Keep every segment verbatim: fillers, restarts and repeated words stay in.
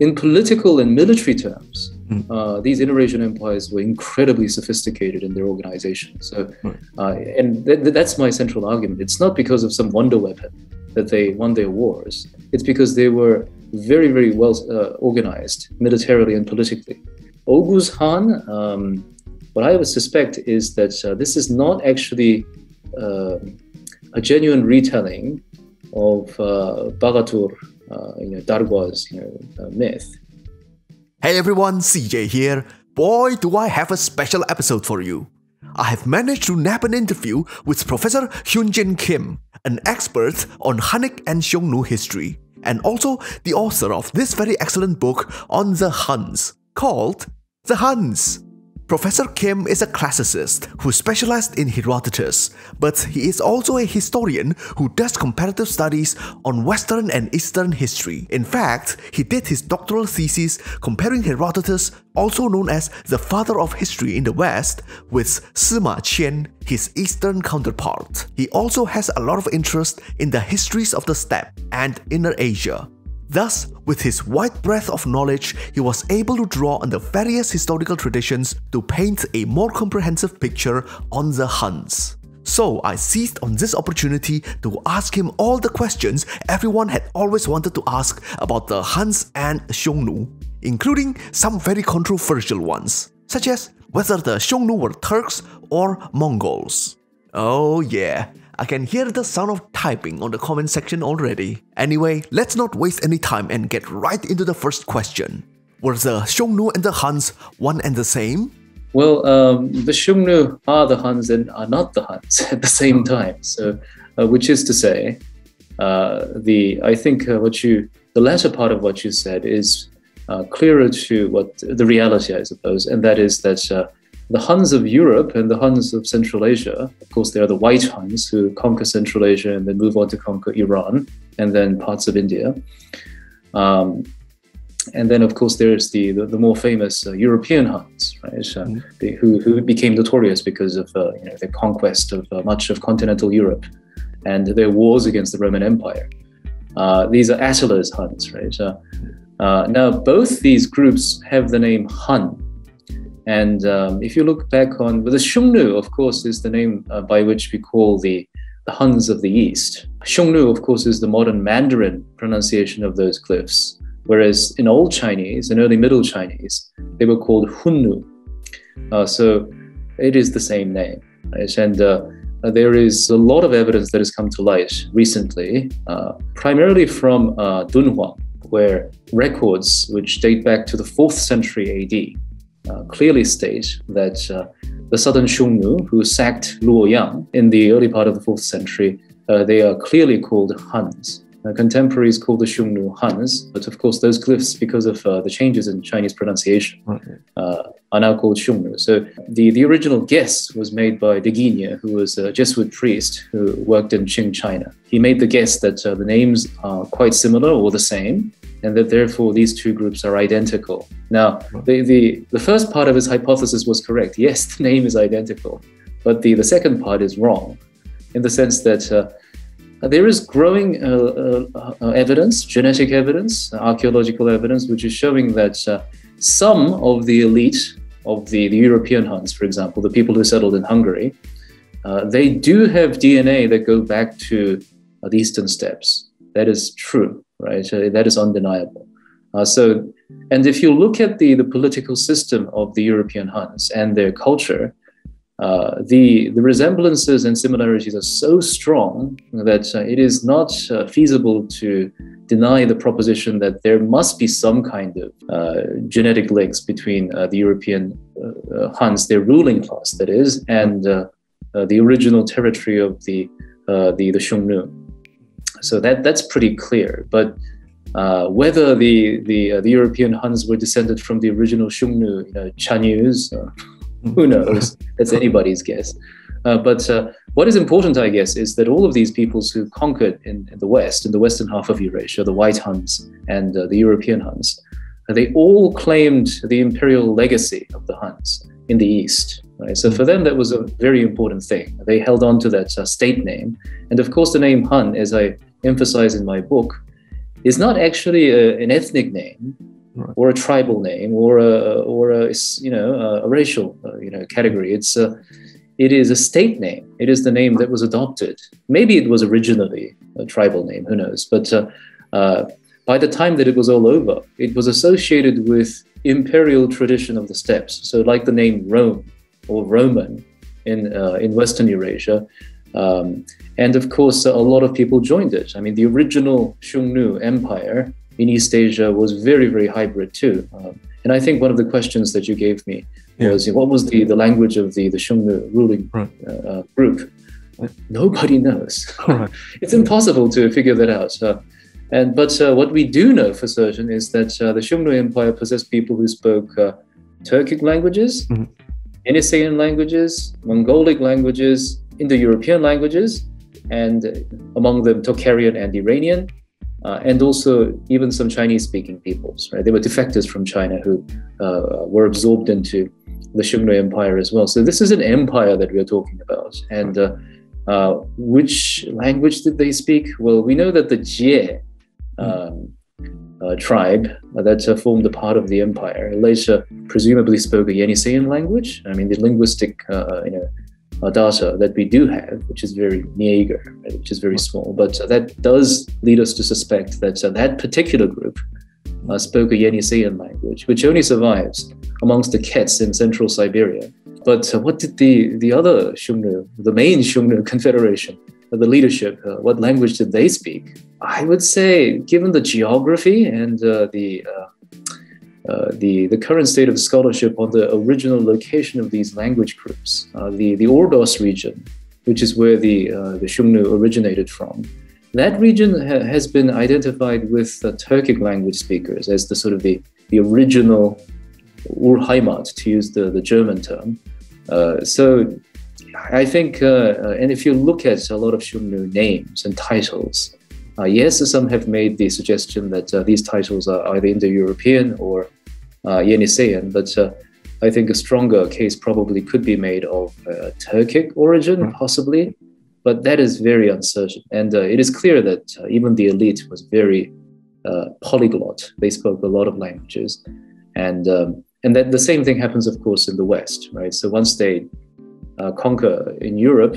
in political and military terms, mm. uh, these inter-Asian empires were incredibly sophisticated in their organization. So, uh, and th that's my central argument. It's not because of some wonder weapon that they won their wars. It's because they were very, very well uh, organized militarily and politically. Oghuz Khan, um, what I would suspect is that uh, this is not actually uh, a genuine retelling of uh, Bagatur, uh, you know, Daruga's you know, uh, myth. Hey everyone, C J here. Boy, do I have a special episode for you. I have managed to nab an interview with Professor Hyunjin Kim, an expert on Hunnic and Xiongnu history, and also the author of this very excellent book on the Huns, called The Huns. Professor Kim is a classicist who specialized in Herodotus, but he is also a historian who does comparative studies on Western and Eastern history. In fact, he did his doctoral thesis comparing Herodotus, also known as the father of history in the West, with Sima Qian, his Eastern counterpart. He also has a lot of interest in the histories of the steppe and Inner Asia. Thus, with his wide breadth of knowledge, he was able to draw on the various historical traditions to paint a more comprehensive picture on the Huns. So I seized on this opportunity to ask him all the questions everyone had always wanted to ask about the Huns and Xiongnu, including some very controversial ones, such as whether the Xiongnu were Turks or Mongols. Oh yeah. I can hear the sound of typing on the comment section already. Anyway, let's not waste any time and get right into the first question. Were the Xiongnu and the Huns one and the same? Well, um, the Xiongnu are the Huns and are not the Huns at the same time. So, uh, which is to say, uh, the I think uh, what you the latter part of what you said is uh, clearer to what the reality, I suppose, and that is that. Uh, The Huns of Europe and the Huns of Central Asia, of course, they are the White Huns who conquer Central Asia and then move on to conquer Iran and then parts of India. Um, and then, of course, there's the, the, the more famous uh, European Huns, right, uh, mm. they, who, who became notorious because of uh, you know, their conquest of uh, much of continental Europe and their wars against the Roman Empire. Uh, these are Attila's Huns, right? Uh, uh, now, both these groups have the name Hun. And um, if you look back on, well, the Xiongnu, of course, is the name uh, by which we call the, the Huns of the East. Xiongnu, of course, is the modern Mandarin pronunciation of those glyphs, whereas in Old Chinese, in early Middle Chinese, they were called Hunnu. Uh, so it is the same name, right? And uh, there is a lot of evidence that has come to light recently, uh, primarily from uh, Dunhuang, where records which date back to the fourth century A D Uh, clearly state that uh, the southern Xiongnu, who sacked Luoyang in the early part of the fourth century, uh, they are clearly called Huns. Uh, contemporaries call the Xiongnu Huns, but of course those glyphs, because of uh, the changes in Chinese pronunciation, uh, are now called Xiongnu. So the, the original guess was made by de Guigne, who was a Jesuit priest who worked in Qing, China. He made the guess that uh, the names are quite similar or the same, and that therefore these two groups are identical. Now, the, the, the first part of his hypothesis was correct. Yes, the name is identical, but the, the second part is wrong, in the sense that uh, there is growing uh, uh, evidence, genetic evidence, archaeological evidence, which is showing that uh, some of the elite of the, the European Huns, for example, the people who settled in Hungary, uh, they do have D N A that go back to uh, the Eastern steppes. That is true. Right, uh, that is undeniable. Uh, so, and if you look at the the political system of the European Huns and their culture, uh, the the resemblances and similarities are so strong that uh, it is not uh, feasible to deny the proposition that there must be some kind of uh, genetic links between uh, the European uh, uh, Huns, their ruling class, that is, and uh, uh, the original territory of the uh, the the Xiongnu. So that that's pretty clear. But uh, whether the the, uh, the European Huns were descended from the original Xiongnu, you know, Chanyus, uh, who knows? That's anybody's guess. Uh, but uh, what is important, I guess, is that all of these peoples who conquered in, in the West, in the western half of Eurasia, the White Huns and uh, the European Huns, uh, they all claimed the imperial legacy of the Huns in the East. Right? So for them, that was a very important thing. They held on to that uh, state name. And of course, the name Hun, as I emphasize in my book, is not actually a, an ethnic name, right. or a tribal name, or a or a you know a racial uh, you know category. It's a it is a state name. It is the name that was adopted. Maybe it was originally a tribal name. Who knows? But uh, uh, by the time that it was all over, it was associated with imperial tradition of the steppes. So, like the name Rome or Roman in uh, in Western Eurasia. Um, and of course, a lot of people joined it. I mean, the original Xiongnu Empire in East Asia was very, very hybrid too. Um, and I think one of the questions that you gave me yeah. was, what was the, the language of the, the Xiongnu ruling right. uh, group? Uh, nobody knows. Right. It's impossible to figure that out. Uh, and But uh, what we do know for certain is that uh, the Xiongnu Empire possessed people who spoke uh, Turkic languages, mm-hmm. Yeniseian languages, Mongolic languages, Indo-European languages, and among them Tocharian and Iranian, uh, and also even some Chinese-speaking peoples. Right? They were defectors from China who uh, were absorbed into the Xiongnu Empire as well. So this is an empire that we are talking about. And uh, uh, which language did they speak? Well, we know that the Jie um, uh, tribe uh, that uh, formed a part of the empire later presumably spoke a Yeniseian language. I mean, the linguistic, uh, you know, Uh, data that we do have, which is very meager, right, which is very small, but uh, that does lead us to suspect that uh, that particular group uh, spoke a Yeniseian language, which only survives amongst the Kets in central Siberia. But uh, what did the, the other Xiongnu, the main Xiongnu confederation, uh, the leadership, uh, what language did they speak? I would say, given the geography and uh, the uh, Uh, the, the current state of scholarship on the original location of these language groups, uh, the, the Ordos region, which is where the, uh, the Xiongnu originated from, that region ha has been identified with uh, Turkic language speakers as the sort of the, the original Urheimat, to use the, the German term. Uh, so I think, uh, and if you look at a lot of Xiongnu names and titles, Uh, yes, some have made the suggestion that uh, these titles are either Indo-European or uh, Yeniseian, but uh, I think a stronger case probably could be made of uh, Turkic origin, possibly, but that is very uncertain. And uh, it is clear that uh, even the elite was very uh, polyglot. They spoke a lot of languages. And, um, and that the same thing happens, of course, in the West, right? So once they uh, conquer in Europe,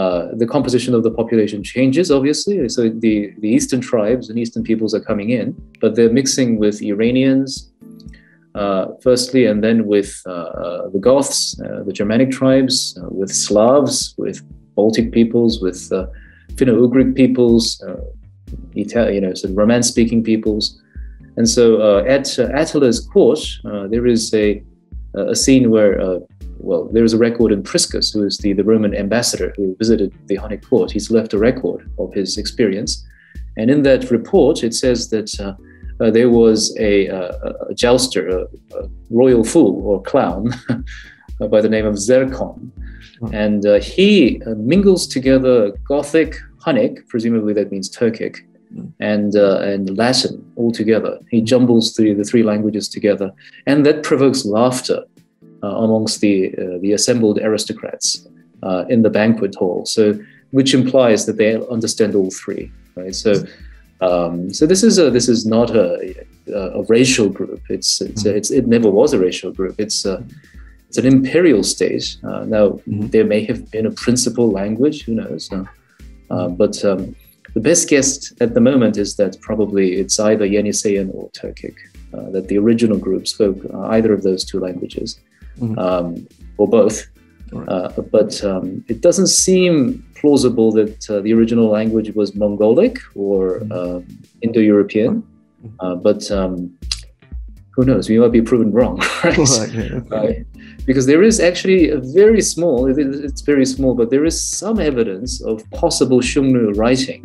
Uh, the composition of the population changes, obviously. So the, the Eastern tribes and Eastern peoples are coming in, but they're mixing with Iranians, uh, firstly, and then with uh, the Goths, uh, the Germanic tribes, uh, with Slavs, with Baltic peoples, with uh, Finno-Ugric peoples, uh, Itali you know, sort of Romance-speaking peoples. And so uh, at uh, Attila's court, uh, there is a, a scene where uh, Well, there is a record in Priscus, who is the, the Roman ambassador who visited the Hunnic court. He's left a record of his experience. And in that report, it says that uh, uh, there was a, uh, a jouster, a, a royal fool or clown by the name of Zerkon. Oh. And uh, he uh, mingles together Gothic, Hunnic, presumably that means Turkic, and uh, and Latin all together. He jumbles the, the three languages together. And that provokes laughter Uh, amongst the uh, the assembled aristocrats uh, in the banquet hall, so which implies that they understand all three, right? So, um, so this is a this is not a a racial group. It's it's, it's it never was a racial group. It's a, it's an imperial state. Uh, now mm-hmm. there may have been a principal language, who knows? Uh, uh, but um, the best guess at the moment is that probably it's either Yeniseian or Turkic. Uh, that the original group spoke uh, either of those two languages. Mm-hmm. um, or both, right. uh, but um, it doesn't seem plausible that uh, the original language was Mongolic or mm-hmm. um, Indo-European, mm-hmm. uh, but um, who knows, we might be proven wrong, right? Right, yeah, okay. Right? Because there is actually a very small, it's very small, but there is some evidence of possible Xiongnu writing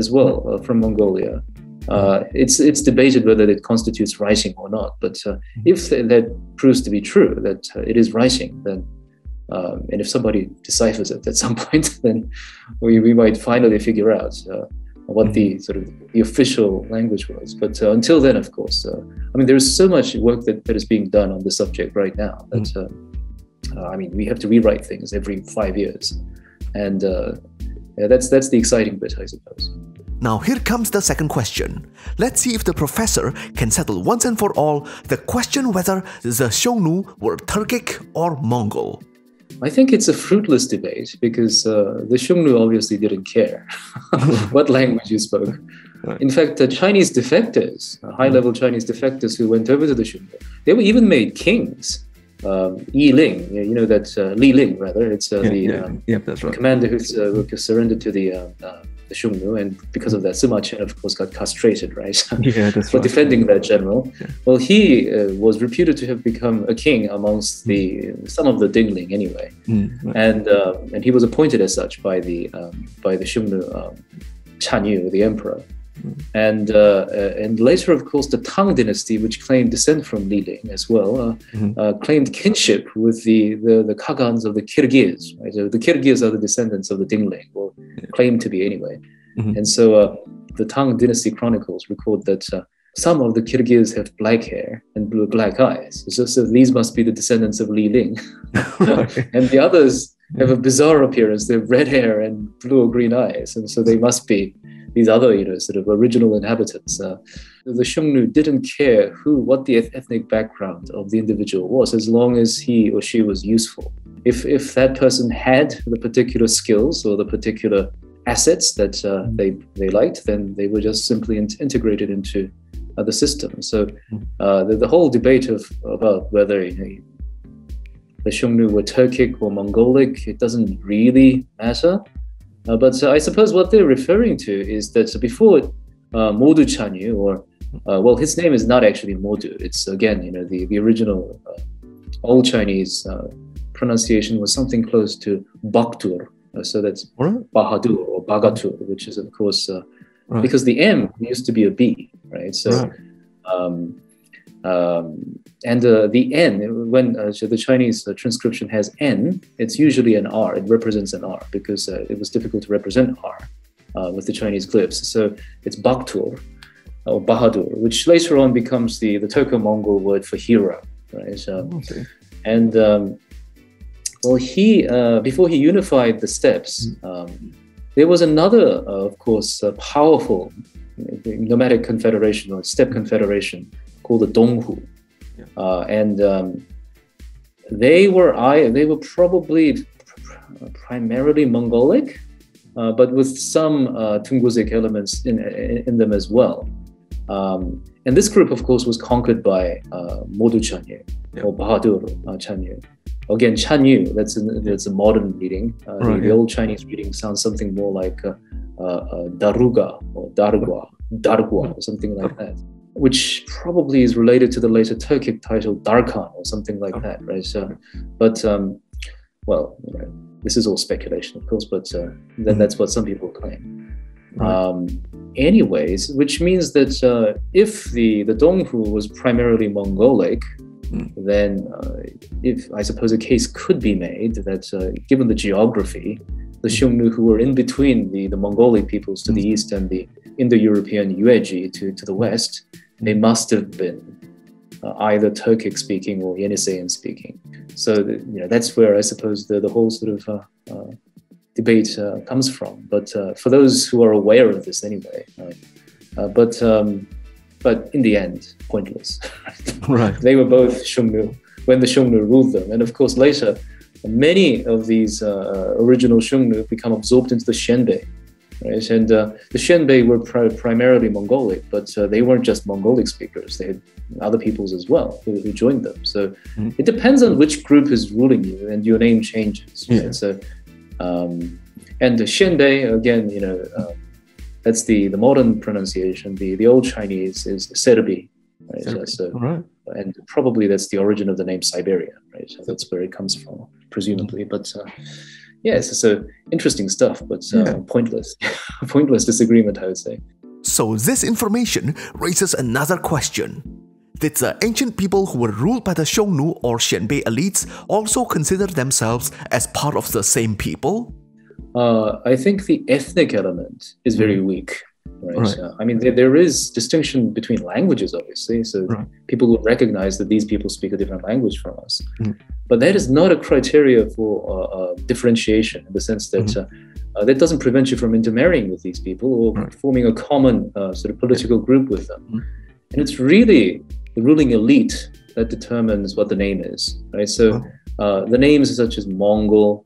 as well uh, from Mongolia. Uh, it's it's debated whether it constitutes writing or not, but uh, if th that proves to be true, that uh, it is writing, then um, and if somebody deciphers it at some point, then we, we might finally figure out uh, what the sort of the official language was. But uh, until then, of course, uh, I mean, there is so much work that, that is being done on the subject right now that uh, uh, I mean, we have to rewrite things every five years, and uh, yeah, that's that's the exciting bit, I suppose. Now here comes the second question. Let's see if the professor can settle once and for all the question whether the Xiongnu were Turkic or Mongol. I think it's a fruitless debate because uh, the Xiongnu obviously didn't care what language you spoke. Right. In fact, the Chinese defectors, high-level Chinese defectors who went over to the Xiongnu, they were even made kings. Um, Yi Ling, you know that uh, Li Ling rather. It's uh, yeah, the yeah, um, yeah, that's right. commander who uh, surrendered to the, uh, uh, the Xiongnu, and because of that, Sima Qian of course got castrated, right? Yeah, that's for right. defending that general. Yeah. Well, he uh, was reputed to have become a king amongst the some of the Dingling anyway, mm, right. and uh, and he was appointed as such by the um, by the Xiongnu um, Chanyu, the emperor. And uh, and later, of course, the Tang Dynasty, which claimed descent from Li Ling as well, uh, mm-hmm. uh, claimed kinship with the, the, the Khagans of the Kyrgyz. Right? So the Kyrgyz are the descendants of the Dingling, or yeah. claimed to be anyway. Mm-hmm. And so uh, the Tang Dynasty chronicles record that uh, some of the Kyrgyz have black hair and blue black eyes. So, so these must be the descendants of Li Ling. And the others have a bizarre appearance. They have red hair and blue or green eyes. And so they must be these other, you know, sort of original inhabitants. Uh, the Xiongnu didn't care who, what the ethnic background of the individual was, as long as he or she was useful. If if that person had the particular skills or the particular assets that uh, they they liked, then they were just simply in integrated into uh, the system. So uh, the, the whole debate of about whether you know, the Xiongnu were Turkic or Mongolic, it doesn't really matter. Uh, but uh, I suppose what they're referring to is that before uh, Modu Chanyu, or uh, well, his name is not actually Modu. It's again, you know, the the original uh, Old Chinese uh, pronunciation was something close to Bagatur, uh, so that's right. Bagatur or Bagatur, which is of course uh, right. because the M used to be a B, right? So, right. Um, um, and uh, the N, when uh, so the Chinese uh, transcription has N, it's usually an R. It represents an R because uh, it was difficult to represent R uh, with the Chinese glyphs. So it's Bagatur or Bahadur, which later on becomes the, the Turco-Mongol word for hero, right? So, okay. And um, well, he uh, before he unified the steppes, um, there was another, uh, of course, uh, powerful nomadic confederation or steppe confederation called the Donghu. Uh, and um, they were I they were probably pr primarily Mongolic, uh, but with some uh, Tungusic elements in, in in them as well. Um, and this group, of course, was conquered by uh, Modu Chanyu yeah. or Bahadur uh, Chanyu. Again, Chanyu. That's a, that's a modern reading. Uh, right, the, yeah. the old Chinese reading sounds something more like uh, uh, uh, Daruga or Daruga, Dargwa, or something like that, which probably is related to the later Turkic title Darkhan or something like that, right? So, but um, well, you know, this is all speculation, of course, but uh, then that's what some people claim. Right. Um, anyways, which means that uh, if the the Donghu was primarily Mongolic, mm. then uh, if I suppose a case could be made that uh, given the geography, the Xiongnu who were in between the the Mongolic peoples to mm. the east and the Indo-European Yuezhi to, to the west, they must have been uh, either Turkic-speaking or Yeniseian-speaking. So the, you know, that's where I suppose the, the whole sort of uh, uh, debate uh, comes from. But uh, for those who are aware of this anyway, right? uh, but um, but in the end, pointless. Right. They were both Xiongnu when the Xiongnu ruled them, and of course later, many of these uh, original Xiongnu become absorbed into the Xianbei. Right? And uh, the Xianbei were pri primarily Mongolic, but uh, they weren't just Mongolic speakers. They had other peoples as well who, who joined them. So mm-hmm. it depends on which group is ruling you, and your name changes. Right? Yeah. So, um, and the Xianbei, again, you know, uh, that's the, the modern pronunciation. The, the old Chinese is Serebi. Right? Serebi. So, right. And probably that's the origin of the name Siberia. Right? So that's where it comes from, presumably. But uh, yes, yeah, so interesting stuff, but uh, yeah. pointless. Pointless disagreement, I would say. So this information raises another question. Did the ancient people who were ruled by the Xiongnu or Xianbei elites also consider themselves as part of the same people? Uh, I think the ethnic element is very weak. Right. Right. So, I mean, there, there is distinction between languages, obviously. So right. people will recognize that these people speak a different language from us. Mm. But that is not a criteria for uh, uh, differentiation, in the sense that mm. uh, uh, that doesn't prevent you from intermarrying with these people or right. forming a common uh, sort of political group with them. Mm. And it's really the ruling elite that determines what the name is. Right. So uh, the names such as Mongol,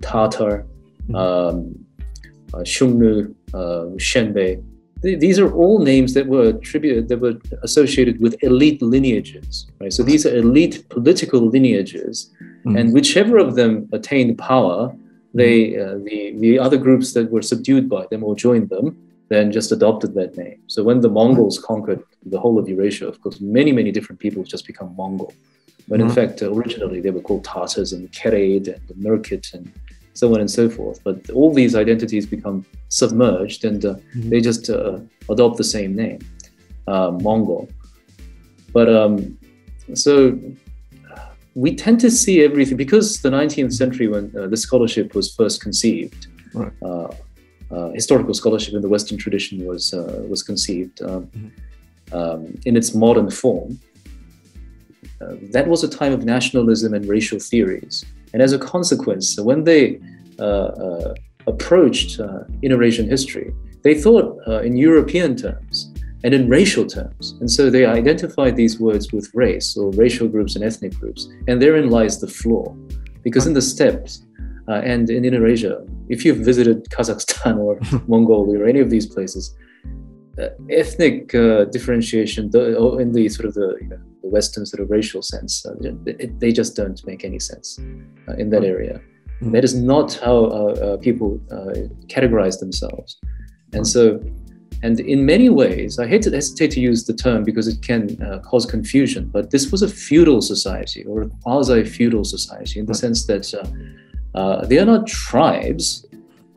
Tatar, um, uh, Xiongnu, uh, Xianbei. These are all names that were attributed, that were associated with elite lineages, right? So these are elite political lineages, mm-hmm. and whichever of them attained power, they uh, the the other groups that were subdued by them or joined them then just adopted that name. So when the Mongols conquered the whole of Eurasia, of course, many many different people just become Mongol, when mm-hmm. in fact uh, originally they were called Tatars and Karaid and Merkit and so on and so forth. But all these identities become submerged, and uh, mm-hmm. they just uh, adopt the same name, uh, Mongol. But um, so we tend to see everything, because the nineteenth century, when uh, the scholarship was first conceived, right. uh, uh, historical scholarship in the Western tradition was, uh, was conceived um, mm-hmm. um, in its modern form. Uh, that was a time of nationalism and racial theories. And as a consequence, when they uh, uh, approached uh, Eurasian history, they thought uh, in European terms and in racial terms. And so they identified these words with race or racial groups and ethnic groups. And therein lies the flaw. Because in the steppes uh, and in Eurasia, if you've visited Kazakhstan or Mongolia or any of these places, uh, ethnic uh, differentiation the, in the sort of the, you know, the Western sort of racial sense, uh, they, they just don't make any sense uh, in that area. Mm-hmm. That is not how uh, uh, people uh, categorize themselves. And so, and in many ways, I hate to hesitate to use the term because it can uh, cause confusion, but this was a feudal society or a quasi-feudal society in the right. sense that uh, uh, they are not tribes.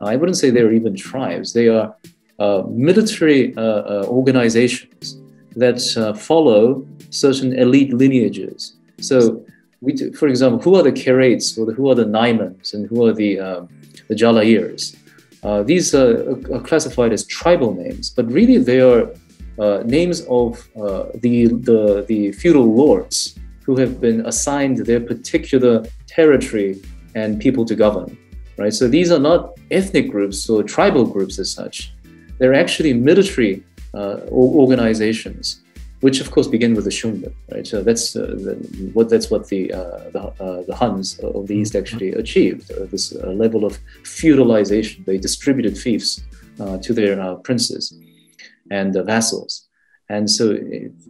I wouldn't say they're even tribes. They are uh, military uh, uh, organizations that uh, follow certain elite lineages. So, we do, for example, who are the Karaids, or the, who are the Naimans, and who are the um, the Jalairs? Uh, these are, are classified as tribal names, but really they are uh, names of uh, the, the the feudal lords who have been assigned their particular territory and people to govern. Right. So these are not ethnic groups or tribal groups as such. They're actually military uh, organizations, which of course begin with the Xiongnu, right? So that's uh, the, what that's what the uh, the, uh, the Huns of the East actually achieved. Uh, this uh, level of feudalization, they distributed fiefs uh, to their uh, princes and uh, vassals, and so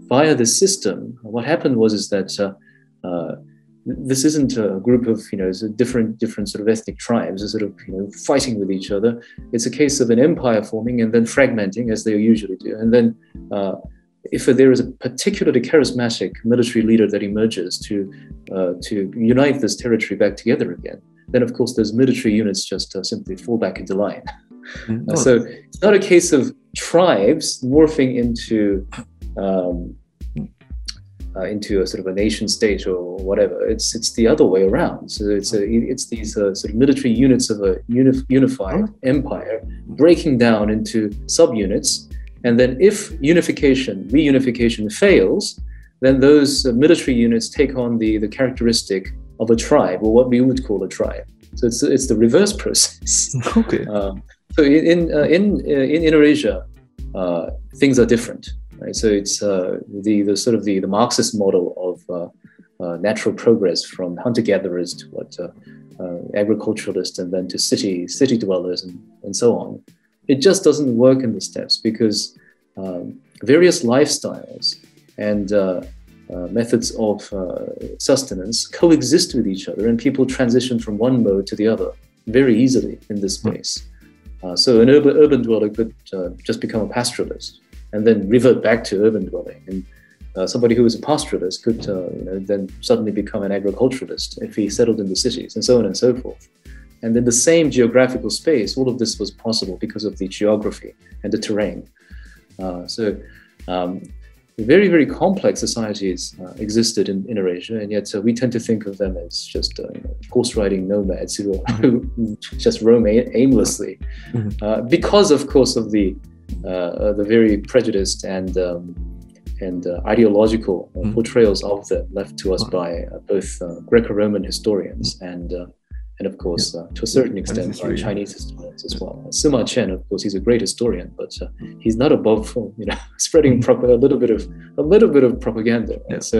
via this system, what happened was is that uh, uh, this isn't a group of you know different different sort of ethnic tribes, sort of you know fighting with each other. It's a case of an empire forming and then fragmenting, as they usually do, and then. Uh, If there is a particularly charismatic military leader that emerges to uh, to unite this territory back together again, then of course those military units just uh, simply fall back into line. Mm-hmm. uh, so it's not a case of tribes morphing into um, uh, into a sort of a nation state or whatever. It's it's the other way around. So it's a, it's these uh, sort of military units of a unif unified empire breaking down into subunits. And then if unification, reunification fails, then those uh, military units take on the, the characteristic of a tribe, or what we would call a tribe. So it's, it's the reverse process. Okay. Uh, so in, uh, in, uh, in Eurasia, uh, things are different. Right? So it's uh, the, the sort of the, the Marxist model of uh, uh, natural progress from hunter-gatherers to what uh, uh, agriculturalists, and then to city, city dwellers and, and so on. It just doesn't work in the steppes because um, various lifestyles and uh, uh, methods of uh, sustenance coexist with each other, and people transition from one mode to the other very easily in this space. Uh, so an urban, urban dweller could uh, just become a pastoralist and then revert back to urban dwelling. And uh, somebody who was a pastoralist could uh, you know, then suddenly become an agriculturalist if he settled in the cities, and so on and so forth. And in the same geographical space, all of this was possible because of the geography and the terrain. Uh, so um, very, very complex societies uh, existed in, in Eurasia, and yet uh, we tend to think of them as just uh, you know, horse-riding nomads who, who just roam aimlessly. Uh, because, of course, of the uh, the very prejudiced and um, and uh, ideological uh, portrayals of them left to us by uh, both uh, Greco-Roman historians and uh, and of course uh, to a certain extent by Chinese historians as well. Sima Qian, of course, he's a great historian, but uh, he's not above you know spreading a little bit of a little bit of propaganda. Right? Yeah. So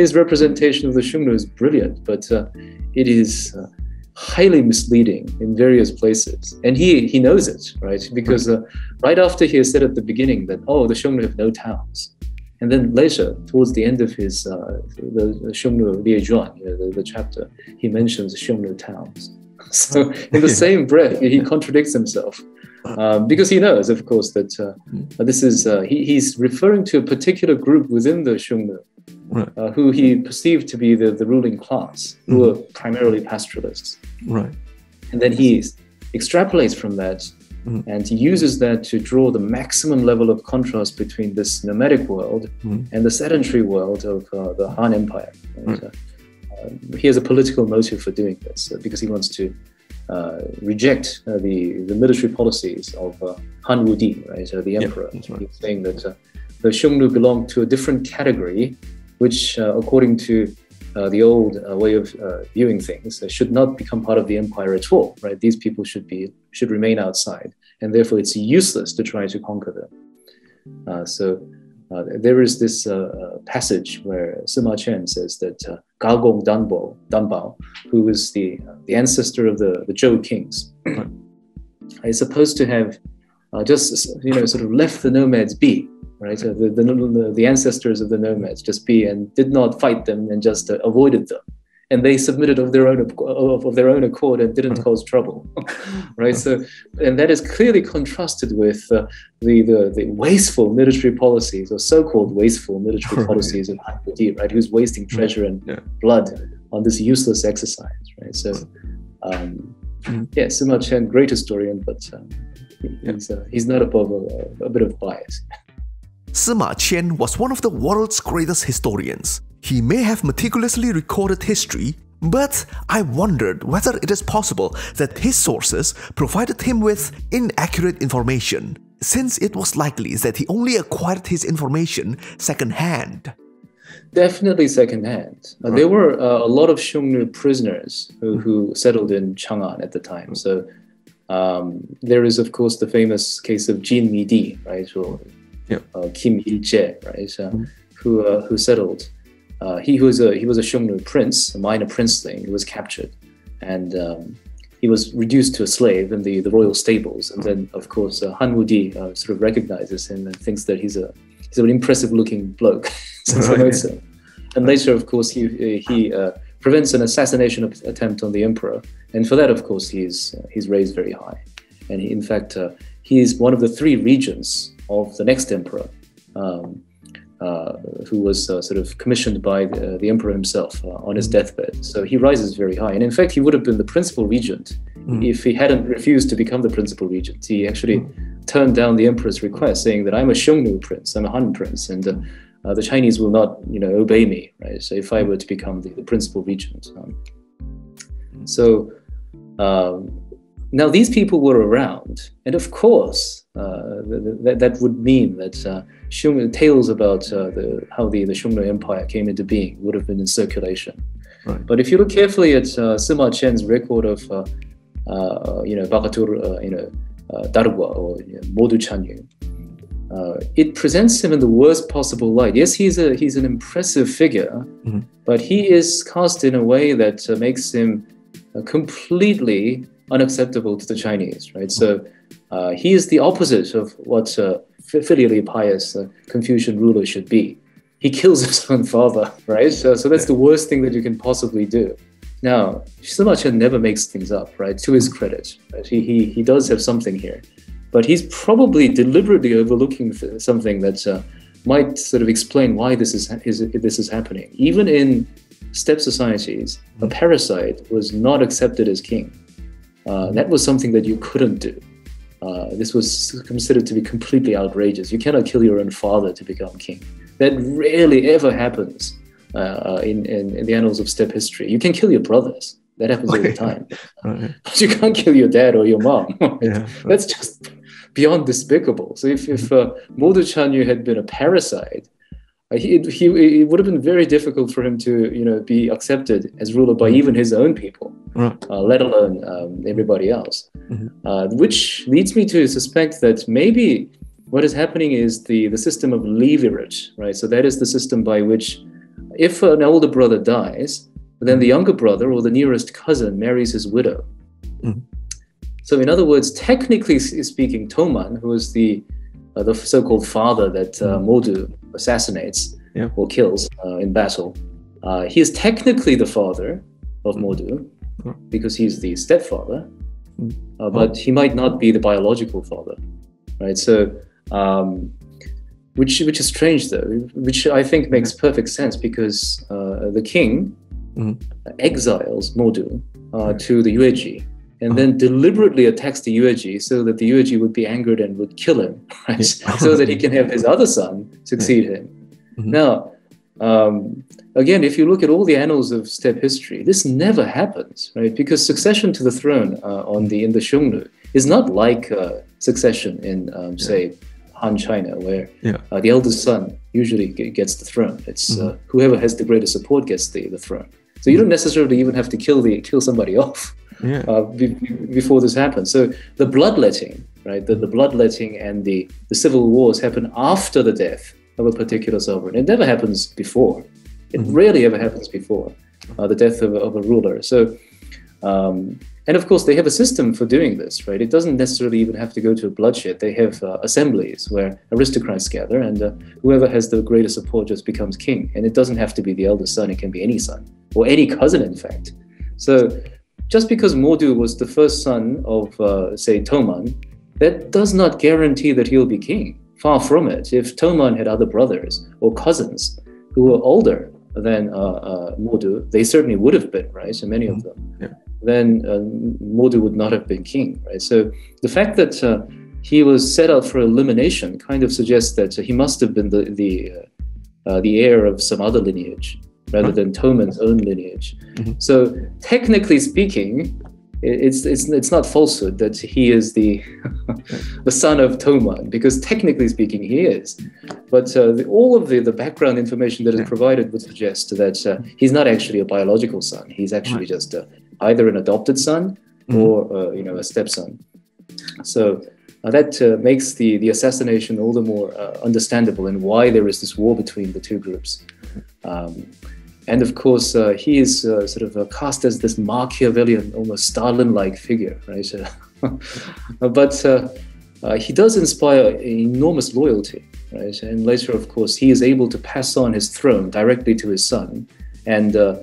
his representation of the Xiongnu is brilliant, but uh, it is. Uh, highly misleading in various places, and he he knows it, right? Because uh, right after he has said at the beginning that, oh, the Xiongnu have no towns, and then later towards the end of his uh, the, the Xiongnu Liaojuan, you know, the, the chapter, he mentions Xiongnu towns. So in the same breath he contradicts himself, um, because he knows, of course, that uh, this is uh, he, he's referring to a particular group within the Xiongnu, right. Uh, who he perceived to be the, the ruling class, who were mm. primarily pastoralists. Right. And then he extrapolates from that mm. and he uses that to draw the maximum level of contrast between this nomadic world mm. and the sedentary world of uh, the Han Empire. And, mm. uh, uh, he has a political motive for doing this uh, because he wants to uh, reject uh, the, the military policies of uh, Han Wudi, right, uh, the emperor. Yep, right. He's saying that uh, the Xiongnu belong to a different category which, uh, according to uh, the old uh, way of uh, viewing things, uh, should not become part of the empire at all, right? These people should be should remain outside, and therefore it's useless to try to conquer them. Uh, so uh, there is this uh, passage where Sima Qian says that uh, Gagong Danbo, Danbao, who is the uh, the ancestor of the, the Zhou kings, is supposed to have uh, just you know sort of left the nomads be. Right, uh, the, the, the ancestors of the nomads just be and did not fight them and just uh, avoided them, and they submitted of their own of, of their own accord and didn't cause trouble, right? So, and that is clearly contrasted with uh, the, the the wasteful military policies or so-called wasteful military policies of Han Wudi, right? Who's wasting treasure and yeah. blood on this useless exercise, right? So, um, yeah, Sima Qian, great historian, but um, he's uh, he's not above a, a bit of bias. Sima Qian was one of the world's greatest historians. He may have meticulously recorded history, but I wondered whether it is possible that his sources provided him with inaccurate information, since it was likely that he only acquired his information secondhand. Definitely secondhand. Uh, right. There were uh, a lot of Xiongnu prisoners who, who settled in Chang'an at the time. So um, there is, of course, the famous case of Jin Midi, right? So, Yeah. Uh, Kim Il-je, right, uh, mm. who uh, who settled. Uh, he was a he was a Xiongnu prince, a minor princeling. He was captured, and um, he was reduced to a slave in the, the royal stables. And then, of course, uh, Han Wudi uh, sort of recognizes him and thinks that he's a he's an impressive-looking bloke. So, and later, of course, he he uh, prevents an assassination attempt on the emperor, and for that, of course, he's he's raised very high. And he, in fact, uh, he is one of the three regents of the next emperor, um, uh, who was uh, sort of commissioned by the, the emperor himself uh, on his deathbed. So he rises very high. And in fact, he would have been the principal regent mm. if he hadn't refused to become the principal regent. He actually mm. turned down the emperor's request, saying that I'm a Xiongnu prince, I'm a Han prince, and uh, uh, the Chinese will not you know, obey me, right? So if I were to become the, the principal regent. Um, so um, now these people were around, and of course, Uh, that, that would mean that uh, Xiongnu, tales about uh, the, how the, the Xiongnu Empire came into being would have been in circulation. Right. But if you look carefully at uh, Sima Qian's record of, uh, uh, you know, Bagatur, uh, you know, uh, Daruga or you know, Modu Chanyu, uh, it presents him in the worst possible light. Yes, he's a he's an impressive figure, mm -hmm. but he is cast in a way that uh, makes him uh, completely unacceptable to the Chinese, right? So. Uh, he is the opposite of what uh, filially pious uh, Confucian ruler should be. He kills his own father, right? So, so that's the worst thing that you can possibly do. Now, Sima Qian never makes things up, right? To his credit, right? He, he, he does have something here. But he's probably deliberately overlooking something that uh, might sort of explain why this is, is, this is happening. Even in steppe societies, a parasite was not accepted as king. Uh, that was something that you couldn't do. Uh, this was considered to be completely outrageous. You cannot kill your own father to become king. That rarely ever happens uh, in, in, in the annals of steppe history. You can kill your brothers. That happens all the time. Right. But you can't kill your dad or your mom. Right? Yeah, right. That's just beyond despicable. So if, if uh, Modu Chanyu had been a parasite, uh, he, he, it would have been very difficult for him to, you know, be accepted as ruler by even his own people, right. uh, let alone um, everybody else. Mm-hmm. uh, which leads me to suspect that maybe what is happening is the, the system of levirate, right? So that is the system by which if an older brother dies, then the younger brother or the nearest cousin marries his widow. Mm-hmm. So in other words, technically speaking, Toman, who is the, uh, the so-called father that uh, Modu assassinates yeah. or kills uh, in battle, uh, he is technically the father of Modu yeah. because he's the stepfather, uh, but oh. he might not be the biological father, right? So, um, which, which is strange though, which I think makes perfect sense because uh, the king mm-hmm. exiles Modu uh, to the Yuezhi, and then deliberately attacks the Yuezhi so that the Yuezhi would be angered and would kill him, right? Yeah. So that he can have his other son succeed yeah. him. Mm-hmm. Now, um, again, if you look at all the annals of steppe history, this never happens, right? Because succession to the throne uh, on the, in the Xiongnu is not like uh, succession in, um, say, yeah. Han China, where yeah. uh, the eldest son usually gets the throne. It's mm-hmm. uh, whoever has the greatest support gets the, the throne. So you don't necessarily even have to kill the kill somebody off yeah. uh, be, before this happens. So the bloodletting, right? The, the bloodletting and the, the civil wars happen after the death of a particular sovereign. It never happens before. It mm-hmm. rarely ever happens before uh, the death of, of a ruler. So, um, and of course they have a system for doing this, right? It doesn't necessarily even have to go to bloodshed. They have uh, assemblies where aristocrats gather, and uh, whoever has the greatest support just becomes king. And it doesn't have to be the eldest son. It can be any son. Or any cousin, in fact. So just because Modu was the first son of, uh, say, Toman, that does not guarantee that he'll be king. Far from it. If Toman had other brothers or cousins who were older than uh, uh, Modu, they certainly would have been, right? So many of them. Yeah. Then uh, Modu would not have been king, right? So the fact that uh, he was set up for elimination kind of suggests that he must have been the, the, uh, the heir of some other lineage, rather than Toman's own lineage. Mm-hmm. So technically speaking, it's, it's, it's not falsehood that he is the, the son of Toman, because technically speaking he is. But uh, the, all of the, the background information that is provided would suggest that uh, he's not actually a biological son. He's actually right. just uh, either an adopted son mm-hmm. or uh, you know, a stepson. So uh, that uh, makes the, the assassination all the more uh, understandable, and why there is this war between the two groups. Um, And of course, uh, he is uh, sort of uh, cast as this Machiavellian, almost Stalin-like figure, right? but uh, uh, he does inspire enormous loyalty, right? And later, of course, he is able to pass on his throne directly to his son. And uh,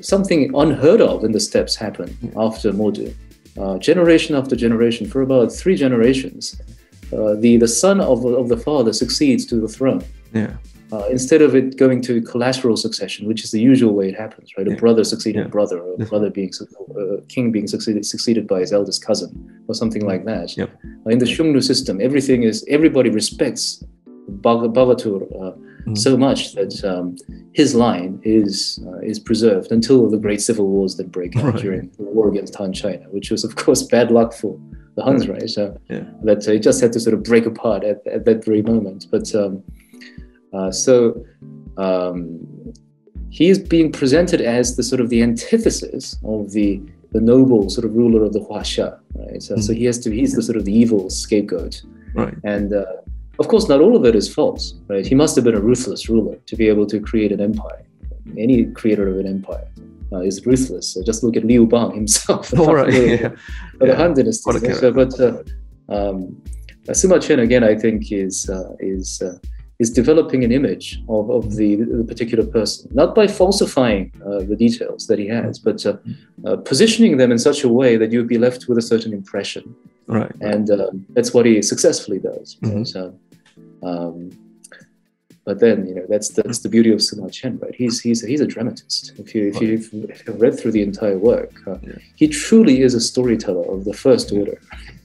something unheard of in the steppes happened after Modu. Uh, generation after generation, for about three generations, uh, the, the son of, of the father succeeds to the throne. Yeah. Uh, instead of it going to collateral succession, which is the usual way it happens, right? Yeah. A brother succeeding yeah. brother, or a brother being uh, king being succeeded succeeded by his eldest cousin, or something like that. Yep. Uh, in the Xiongnu system, everything is everybody respects Bagatur uh, mm. so much that um, his line is uh, is preserved until the great civil wars that break out right. during the war against Han China, which was of course bad luck for the Huns, right? right? So yeah. that uh, it just had to sort of break apart at, at that very moment, but. Um, Uh, so um, he is being presented as the sort of the antithesis of the, the noble sort of ruler of the Huasha, right? So, mm-hmm. so he has to, he's the sort of the evil scapegoat. Right. And uh, of course, not all of it is false, right? He must have been a ruthless ruler to be able to create an empire. Any creator of an empire uh, is ruthless. So just look at Liu Bang himself. All right. yeah. The yeah. Han dynasty. So, but uh, um, Sima Qian, again, I think is, uh, is, uh, is developing an image of, of the, the particular person, not by falsifying uh, the details that he has, but uh, uh, positioning them in such a way that you'd be left with a certain impression. Right. And uh, that's what he successfully does. Mm-hmm. Right? So, um, but then, you know, that's that's the beauty of Sima Qian, right? He's he's he's a dramatist. If you if you have read through the entire work, uh, yeah. he truly is a storyteller of the first order,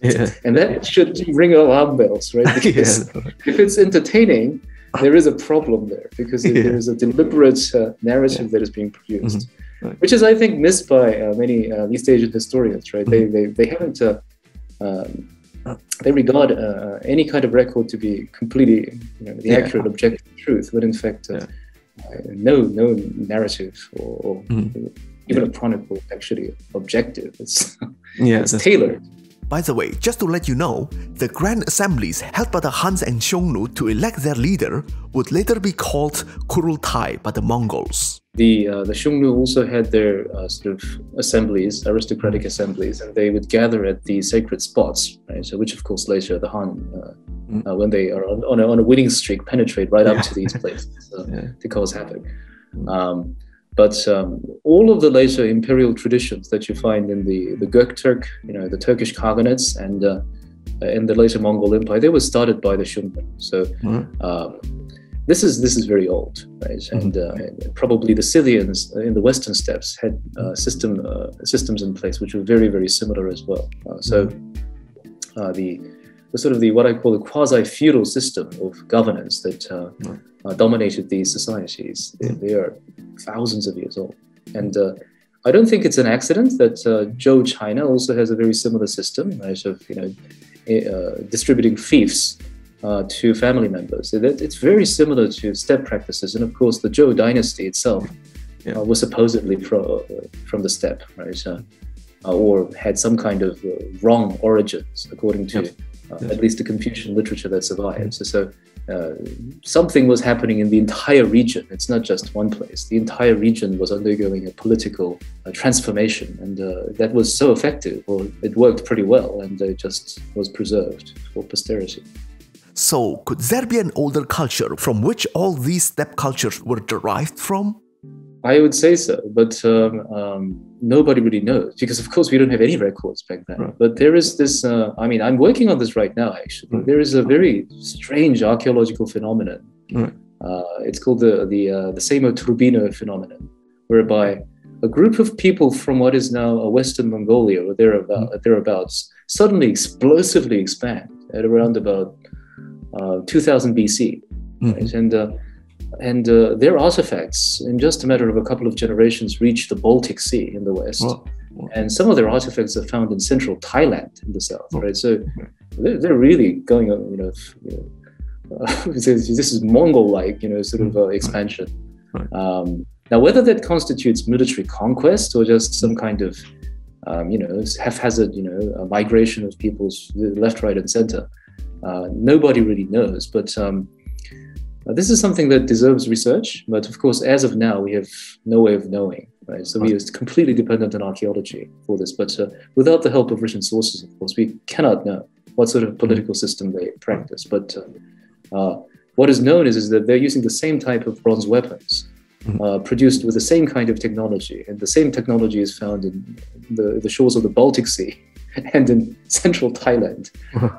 right? yeah. and that yeah. should ring alarm bells, right? Because yeah. if it's entertaining, there is a problem there, because yeah. there is a deliberate uh, narrative yeah. that is being produced, mm-hmm. right. which is, I think, missed by uh, many uh, East Asian historians, right? Mm-hmm. They they they haven't. Uh, um, they regard uh, any kind of record to be completely you know, the yeah. accurate, objective truth, when in fact, uh, yeah. no no narrative or, or mm. even yeah. a chronicle is actually objective. It's, yeah, it's tailored. By the way, just to let you know, the grand assemblies held by the Huns and Xiongnu to elect their leader would later be called Kurultai by the Mongols. The, uh, the Xiongnu also had their uh, sort of assemblies, aristocratic assemblies, and they would gather at the sacred spots, right? So, which of course later the Han, uh, mm. uh, when they are on, on, a, on a winning streak, penetrate right yeah. up to these places uh, yeah. to cause havoc. Mm. Um, But um, all of the later imperial traditions that you find in the, the Gokturk, you know, the Turkish Karakhanids, and uh, in the later Mongol Empire, they were started by the Xiongnu. So mm-hmm. um, this is this is very old, right? And mm-hmm. uh, probably the Scythians in the Western steppes had uh, system uh, systems in place which were very very similar as well. Uh, so uh, the the sort of the what I call the quasi-feudal system of governance that. Uh, mm-hmm. Uh, dominated these societies. They, they are thousands of years old. And uh, I don't think it's an accident that uh, Zhou China also has a very similar system, right, of you know, uh, distributing fiefs uh, to family members. It's very similar to steppe practices. And of course, the Zhou dynasty itself yeah. uh, was supposedly from, from the steppe, right, uh, or had some kind of uh, wrong origins, according to yes. Uh, yes. at least the Confucian literature that survives. Mm-hmm. So, Uh, something was happening in the entire region. It's not just one place. The entire region was undergoing a political uh, transformation, and uh, that was so effective, or it worked pretty well, and it just was preserved for posterity. So, could there be an older culture from which all these steppe cultures were derived from? I would say so, but um, um, nobody really knows, because of course we don't have any records back then. Right. But there is this, uh, I mean, I'm working on this right now, actually. Right. There is a very strange archaeological phenomenon. Right. Uh, it's called the, the, uh, the Seymo Turbino phenomenon, whereby a group of people from what is now Western Mongolia, or thereabout, mm. thereabouts, suddenly explosively expand at around about uh, two thousand B C. Mm. Right? And uh, And uh, their artifacts, in just a matter of a couple of generations, reached the Baltic Sea in the west. Wow. Wow. And some of their artifacts are found in central Thailand in the south, wow. right? So they're, they're really going on, you know, you know uh, this is Mongol-like, you know, sort of uh, expansion. Right. Right. Um, now, whether that constitutes military conquest or just some kind of, um, you know, haphazard, you know, a migration of peoples left, right, and center, uh, nobody really knows. But um, Uh, this is something that deserves research, but of course, as of now, we have no way of knowing, right? So we are completely dependent on archaeology for this, but uh, without the help of written sources, of course, we cannot know what sort of political system they practice. But uh, uh, what is known is, is that they're using the same type of bronze weapons, uh, produced with the same kind of technology, and the same technology is found in the, the shores of the Baltic Sea and in central Thailand.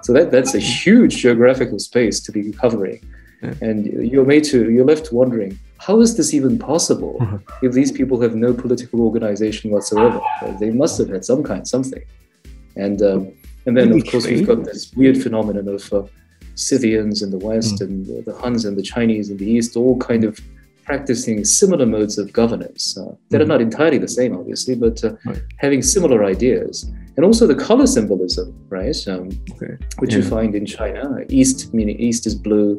So that, that's a huge geographical space to be covering. Yeah. And you're made to, you're left wondering, how is this even possible mm-hmm. if these people have no political organization whatsoever? They must have had some kind, something. And um, and then, of course, we've got this weird phenomenon of uh, Scythians in the west mm. and uh, the Huns and the Chinese in the east, all kind of practicing similar modes of governance uh, that mm. are not entirely the same, obviously, but uh, right. having similar ideas. And also the color symbolism, right, um, okay. which yeah. you find in China. East, meaning east is blue.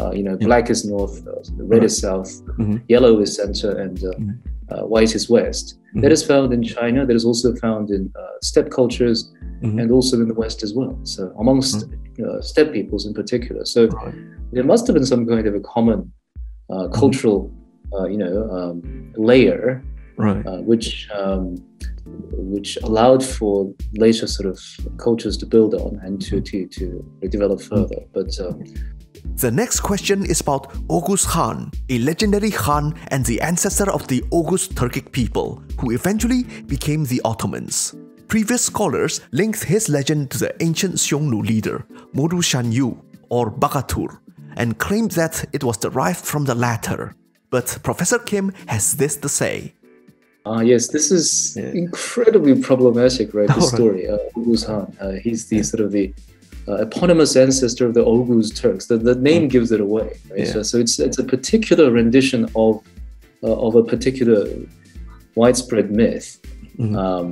Uh, you know, yeah. black is north, uh, red right. is south, mm-hmm. yellow is center, and uh, mm-hmm. uh, white is west. Mm-hmm. That is found in China. That is also found in uh, steppe cultures, mm-hmm. and also in the west as well. So amongst mm-hmm. uh, steppe peoples in particular. So right. there must have been some kind of a common uh, cultural, uh, you know, um, layer, right. uh, which um, which allowed for later sort of cultures to build on and to to, to develop further. But um, the next question is about Oghuz Khan, a legendary Khan and the ancestor of the Oghuz Turkic people, who eventually became the Ottomans. Previous scholars linked his legend to the ancient Xiongnu leader, Modu Chanyu, or Bagatur, and claimed that it was derived from the latter. But Professor Kim has this to say. Uh, yes, this is yeah. incredibly problematic, right, this right. story, uh, Oghuz Khan. Uh, he's the yeah. sort of the Uh, eponymous ancestor of the Oghuz Turks. The, the name gives it away. Right? Yeah. So, so it's it's a particular rendition of uh, of a particular widespread myth, mm-hmm. um,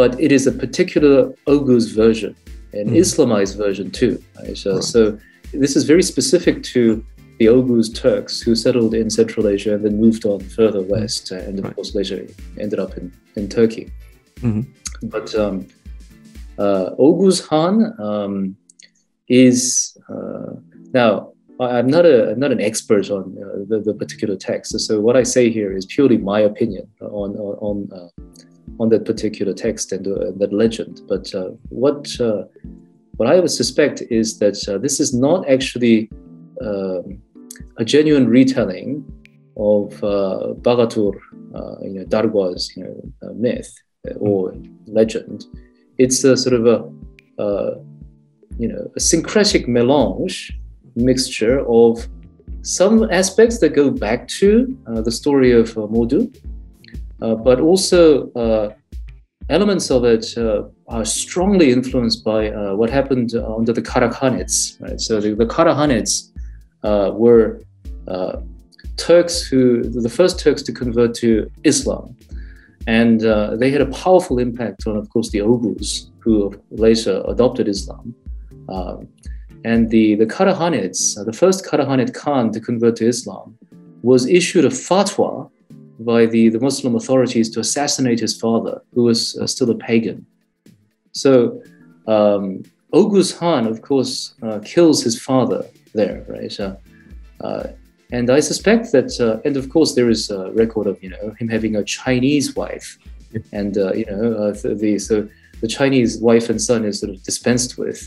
but it is a particular Oghuz version, an mm. Islamized version too. Right? So, right. so this is very specific to the Oghuz Turks who settled in Central Asia and then moved on further west, uh, and of right. course later ended up in, in Turkey. Mm-hmm. But um, uh, Oghuz Khan um, is, uh, now I'm not, a, I'm not an expert on uh, the, the particular text, so what I say here is purely my opinion on, on, on uh, on that particular text and uh, that legend. But uh, what uh, what I would suspect is that uh, this is not actually uh, a genuine retelling of uh, Bagatur, uh, you know, Dargua's you know, uh, myth or legend. It's a sort of a uh, you know a syncretic melange mixture of some aspects that go back to uh, the story of uh, Modu. Uh, but also uh, elements of it uh, are strongly influenced by uh, what happened under the Karakhanids. Right? So the, the Karakhanids uh, were uh, Turks who, the first Turks to convert to Islam. And uh, they had a powerful impact on, of course, the Oghuz, who later adopted Islam. Um, and the, the Karakhanids, uh, the first Karaghanid Khan to convert to Islam, was issued a fatwa by the, the Muslim authorities to assassinate his father, who was uh, still a pagan. So um, Oghuz Khan, of course, uh, kills his father there, right? Uh, uh, and I suspect that, uh, and of course, there is a record of, you know, him having a Chinese wife. And, uh, you know, uh, the, so the Chinese wife and son is sort of dispensed with.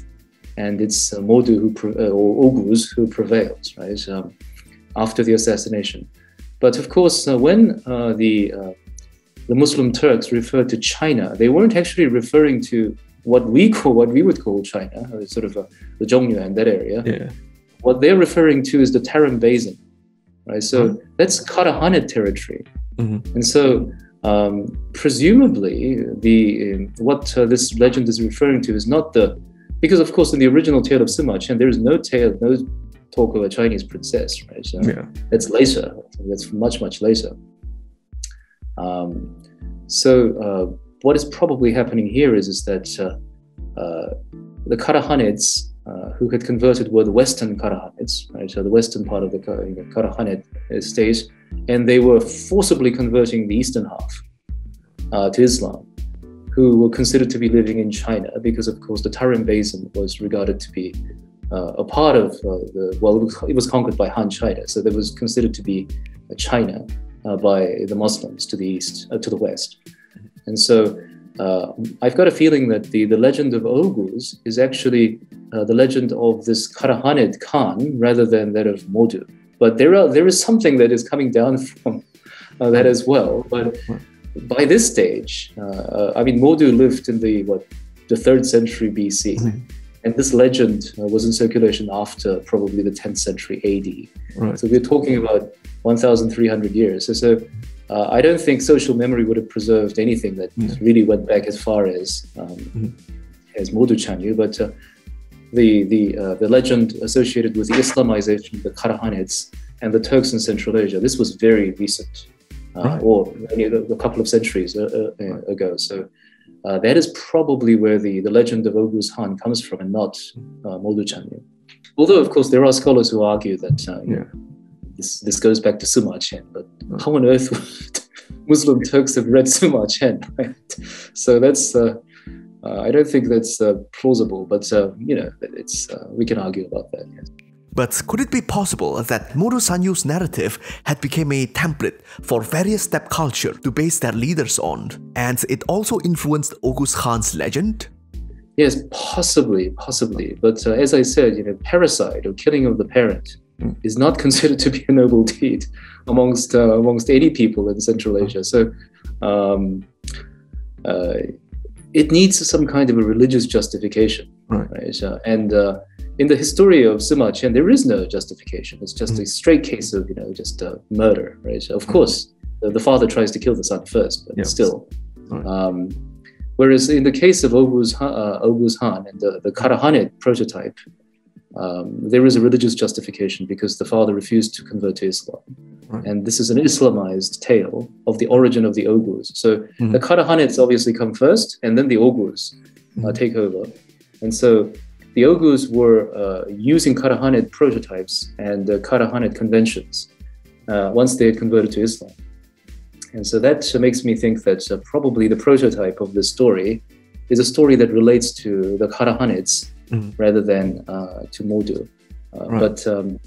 And it's uh, Modu who pre- uh, or Oghuz who prevails, right, um, after the assassination. But of course, uh, when uh, the, uh, the Muslim Turks referred to China, they weren't actually referring to what we call, what we would call China, or sort of uh, the Xiongnu and that area. Yeah. What they're referring to is the Tarim Basin, right? So mm-hmm. that's Karahanid territory. Mm-hmm. And so um, presumably the, um, what uh, this legend is referring to is not the, because of course in the original tale of Sima Qian, there is no tale, no talk of a Chinese princess, right? So yeah. That's later. That's much, much later. Um, so uh, what is probably happening here is, is that uh, uh, the Karakhanids uh, who had converted were the Western Karakhanids, right? So the Western part of the Karaghanid state, and they were forcibly converting the eastern half uh, to Islam, who were considered to be living in China because, of course, the Tarim Basin was regarded to be Uh, a part of uh, the, well, it was, it was conquered by Han China, so that was considered to be China uh, by the Muslims to the east, uh, to the west. And so uh, I've got a feeling that the, the legend of Oghuz is actually uh, the legend of this Karahanid Khan rather than that of Modu. But there, are, there is something that is coming down from uh, that as well. But by this stage, uh, I mean, Modu lived in the, what, the third century B C. Mm-hmm. And this legend uh, was in circulation after probably the tenth century A D. Right. So we're talking about one thousand three hundred years. So, so uh, I don't think social memory would have preserved anything that yeah. really went back as far as um, mm-hmm. as Modu Chanyu. But uh, the the uh, the legend associated with the Islamization of the Karakhanids and the Turks in Central Asia, this was very recent, uh, right. or you know, a couple of centuries uh, uh, right. ago. So. Uh, that is probably where the, the legend of Oghuz Khan comes from, and not uh, Modu Chanyu. Although, of course, there are scholars who argue that uh, yeah. know, this this goes back to Sima Qian. But right. how on earth would Muslim Turks have read Sima Qian? Right? So that's uh, uh, I don't think that's uh, plausible. But uh, you know, it's uh, we can argue about that. Yes. But could it be possible that Modu Chanyu's narrative had become a template for various steppe culture to base their leaders on, and it also influenced Oghuz Khan's legend? Yes, possibly, possibly. But uh, as I said, you know, parricide or killing of the parent mm. is not considered to be a noble deed amongst uh, amongst any people in Central Asia. So um, uh, it needs some kind of a religious justification, right? right? Uh, and uh, in the history of Sima Qian, there is no justification. It's just mm-hmm. a straight case of, you know, just uh, murder, right? Of mm-hmm. course, the, the father tries to kill the son first, but yes. still. Right. Um, whereas in the case of Oghuz Khan, uh, Oghuz Khan and the, the Karahanid prototype, um, there is a religious justification because the father refused to convert to Islam. Right. And this is an Islamized tale of the origin of the Oghuz. So mm-hmm. the Karahanids obviously come first, and then the Oghuz mm-hmm. uh, take over. And so the Oghuz were uh, using Karahanid prototypes and uh, Karahanid conventions uh, once they had converted to Islam. And so that makes me think that uh, probably the prototype of this story is a story that relates to the Karahanids mm. rather than uh, to Modu. Uh, right. But um,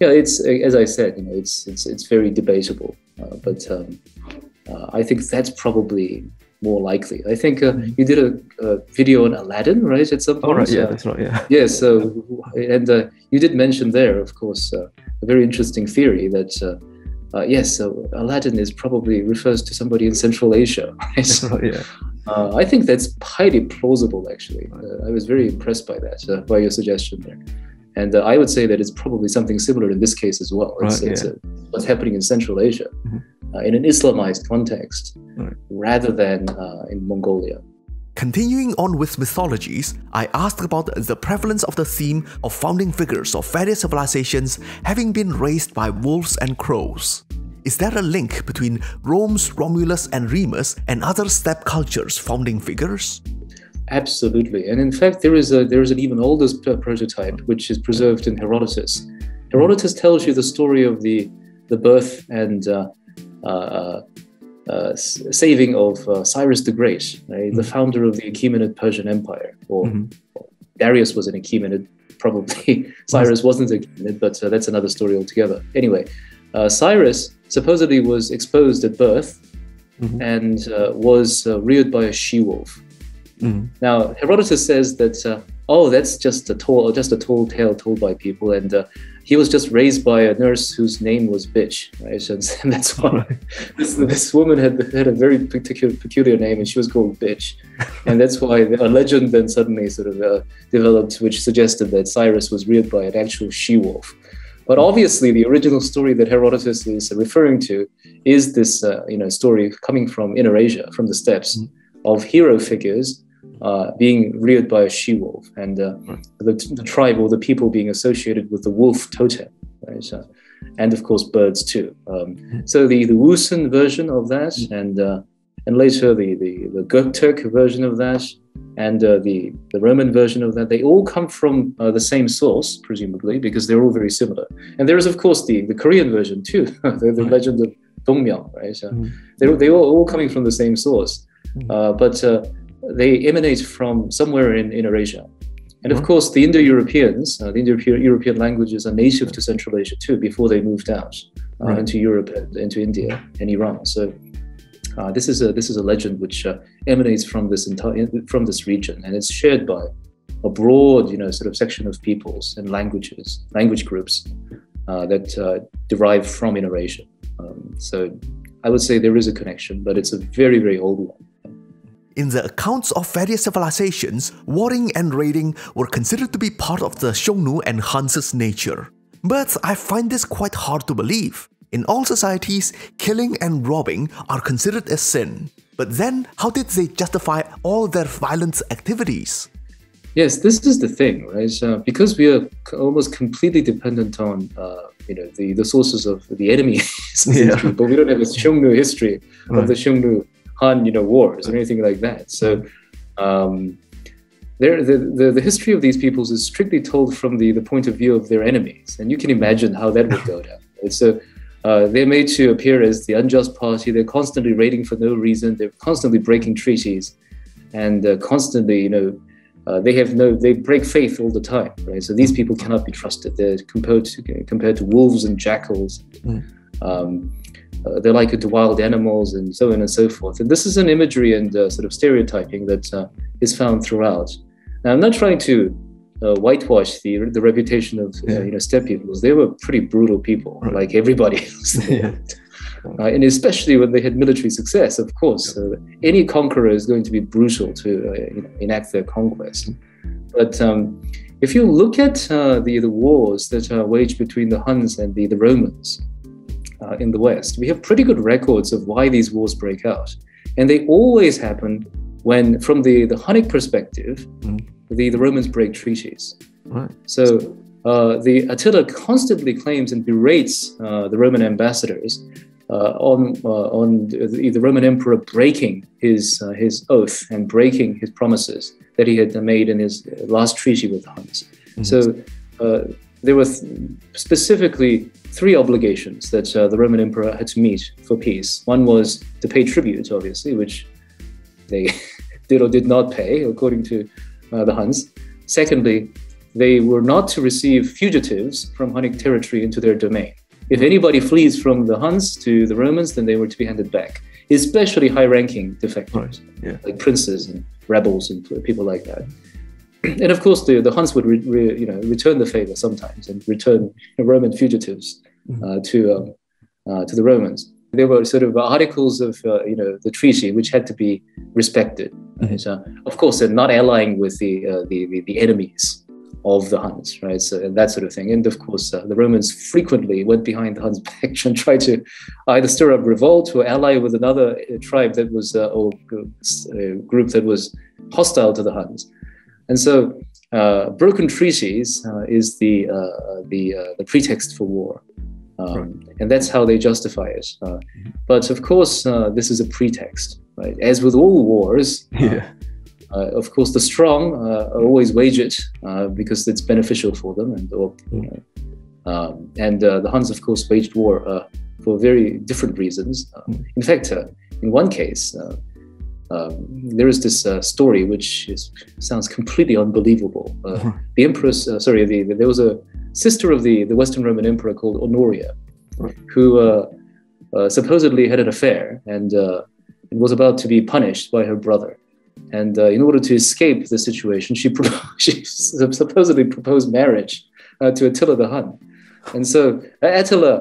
yeah, it's, as I said, you know, it's it's it's very debatable. Uh, but um, uh, I think that's probably more likely. I think uh, you did a, a video on Aladdin, right? At some point. Oh, right. Yeah, uh, that's right. Yeah. Yeah. So, and uh, you did mention there, of course, uh, a very interesting theory that. Uh, Uh, yes, so Aladdin is probably refers to somebody in Central Asia, right? Oh, yeah. uh, I think that's highly plausible, actually. Uh, I was very impressed by that, uh, by your suggestion there. And uh, I would say that it's probably something similar in this case as well. It's, right, yeah. it's uh, what's happening in Central Asia mm-hmm. uh, in an Islamized context right. rather than uh, in Mongolia. Continuing on with mythologies, I asked about the prevalence of the theme of founding figures of various civilizations having been raised by wolves and crows. Is there a link between Rome's Romulus and Remus and other steppe cultures' founding figures? Absolutely, and in fact there is, a, there is an even older prototype which is preserved in Herodotus. Herodotus tells you the story of the, the birth and uh, uh, Uh, saving of uh, Cyrus the Great, right? mm-hmm. the founder of the Achaemenid Persian Empire, or, mm-hmm. or Darius was an Achaemenid, probably. Cyrus wasn't Achaemenid, but uh, that's another story altogether. Anyway, uh, Cyrus supposedly was exposed at birth mm-hmm. and uh, was uh, reared by a she-wolf. Mm-hmm. Now, Herodotus says that, uh, oh, that's just a tall, just a tall tale told by people, and uh, he was just raised by a nurse whose name was Bitch, right? And that's why this, this woman had, had a very particular, peculiar name, and she was called Bitch. And that's why a legend then suddenly sort of uh, developed, which suggested that Cyrus was reared by an actual she-wolf. But obviously, the original story that Herodotus is referring to is this uh, you know, story coming from Inner Asia, from the steppes, mm-hmm. of hero figures Uh, being reared by a she-wolf, and uh, right. the, the tribe or the people being associated with the wolf totem, right? So, and of course birds too. Um, mm-hmm. So the, the Wusun version of that, mm-hmm. and uh, and later the, the, the Gokturk version of that, and uh, the, the Roman version of that, they all come from uh, the same source, presumably, because they're all very similar. And there is of course the, the Korean version too, the, the right. legend of Dongmyeon, right? So mm-hmm. they're, they're all, all coming from the same source. Mm-hmm. uh, but uh, they emanate from somewhere in Inner Asia. And of course, the Indo-Europeans, uh, the Indo-European languages are native to Central Asia too, before they moved out uh, right. into Europe and into India and Iran. So uh, this is a this is a legend which uh, emanates from this entire from this region, and it's shared by a broad, you know, sort of section of peoples and languages, language groups uh, that uh, derive from Inner Asia. Um, so I would say there is a connection, but it's a very very old one. In the accounts of various civilizations, warring and raiding were considered to be part of the Xiongnu and Han's nature. But I find this quite hard to believe. In all societies, killing and robbing are considered a sin. But then, how did they justify all their violent activities? Yes, this is the thing, right? Uh, because we are almost completely dependent on uh, you know, the, the sources of the enemy, yeah. but we don't have a Xiongnu history right. of the Xiongnu Han, you know, wars or anything like that. So, um, the, the the history of these peoples is strictly told from the the point of view of their enemies, and you can imagine how that would go down. It's a uh, they're made to appear as the unjust party. They're constantly raiding for no reason. They're constantly breaking treaties, and uh, constantly, you know, uh, they have no they break faith all the time, right? So these people cannot be trusted. They're compared to compared to wolves and jackals. Mm. Um, Uh, they're likened to wild animals, and so on and so forth. And this is an imagery and uh, sort of stereotyping that uh, is found throughout. Now, I'm not trying to uh, whitewash the the reputation of uh, yeah. you know steppe peoples. They were pretty brutal people, right. like everybody else. yeah. uh, and especially when they had military success, of course. Yeah. Uh, any conqueror is going to be brutal to uh, you know, enact their conquest. But um, if you look at uh, the the wars that are waged between the Huns and the the Romans. Uh, in the West, we have pretty good records of why these wars break out, and they always happen when, from the the Hunnic perspective, mm. the the Romans break treaties. Right. So uh, the Attila constantly claims and berates uh, the Roman ambassadors uh, on uh, on the, the Roman emperor breaking his uh, his oath and breaking his promises that he had made in his last treaty with the Huns. Mm-hmm. So uh, there were th specifically three obligations that uh, the Roman emperor had to meet for peace. One was to pay tribute, obviously, which they did or did not pay, according to uh, the Huns. Secondly, they were not to receive fugitives from Hunnic territory into their domain. If anybody flees from the Huns to the Romans, then they were to be handed back, especially high-ranking defectors, right. yeah. like princes and rebels and people like that. And of course, the, the Huns would re, re, you know, return the favor sometimes and return Roman fugitives uh, to, um, uh, to the Romans. There were sort of articles of uh, you know, the treaty which had to be respected. Right? Mm-hmm. uh, of course, and not allying with the, uh, the, the, the enemies of the Huns, right? So that sort of thing. And of course, uh, the Romans frequently went behind the Huns' back and tried to either stir up revolt or ally with another tribe that was, uh, or uh, group that was hostile to the Huns. And so uh, broken treaties uh, is the, uh, the, uh, the pretext for war. Um, right. And that's how they justify it. Uh, mm-hmm. But of course, uh, this is a pretext, right? As with all wars, yeah. uh, Uh, of course, the strong uh, always wage it uh, because it's beneficial for them, and or, you know, um, and uh, the Huns, of course, waged war uh, for very different reasons. Uh, in fact, uh, in one case, uh, um, there is this uh, story which is, sounds completely unbelievable. Uh, the empress, uh, sorry, the, the, there was a sister of the the Western Roman emperor called Honoria, who uh, uh, supposedly had an affair and uh, was about to be punished by her brother. And uh, in order to escape the situation, she, pro she supposedly proposed marriage uh, to Attila the Hun. And so Attila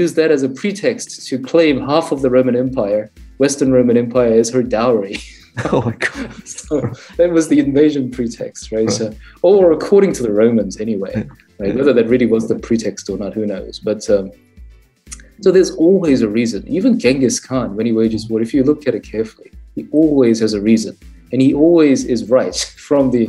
used that as a pretext to claim half of the Roman Empire, Western Roman Empire, as her dowry. Oh my God. So that was the invasion pretext, right? right? So, or according to the Romans anyway, right? Whether that really was the pretext or not, who knows? But um, so there's always a reason. Even Genghis Khan, when he wages war, if you look at it carefully, he always has a reason. And he always is right from the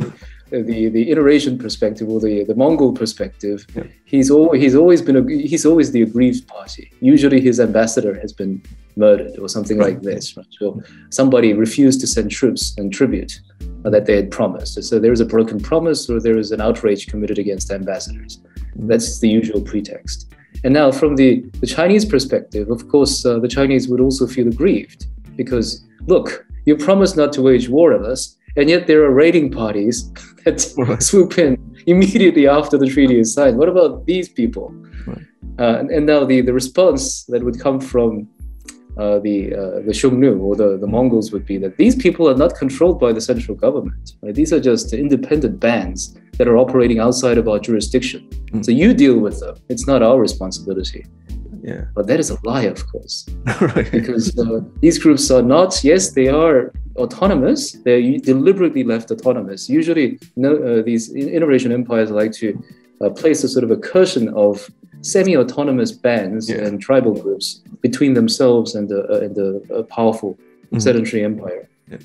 the the Eurasian perspective or the the Mongol perspective. Yeah. He's always he's always been a, he's always the aggrieved party. Usually, his ambassador has been murdered or something right. like this, right? Or somebody refused to send troops and tribute that they had promised. So there is a broken promise, or there is an outrage committed against ambassadors. That's the usual pretext. And now, from the the Chinese perspective, of course, uh, the Chinese would also feel aggrieved because look. You promise not to wage war with us, and yet there are raiding parties that right. swoop in immediately after the treaty is signed. What about these people? Right. Uh, and, and now the, the response that would come from uh, the, uh, the Xiongnu or the, the Mongols would be that these people are not controlled by the central government. Right? These are just independent bands that are operating outside of our jurisdiction. Mm. So you deal with them. It's not our responsibility. Yeah. But that is a lie, of course, right. because uh, these groups are not, yes, they are autonomous. They're deliberately left autonomous. Usually no, uh, these Eurasian empires like to uh, place a sort of a curtain of semi-autonomous bands yeah. and tribal groups between themselves and the, uh, and the uh, powerful mm-hmm. sedentary empire. Yeah.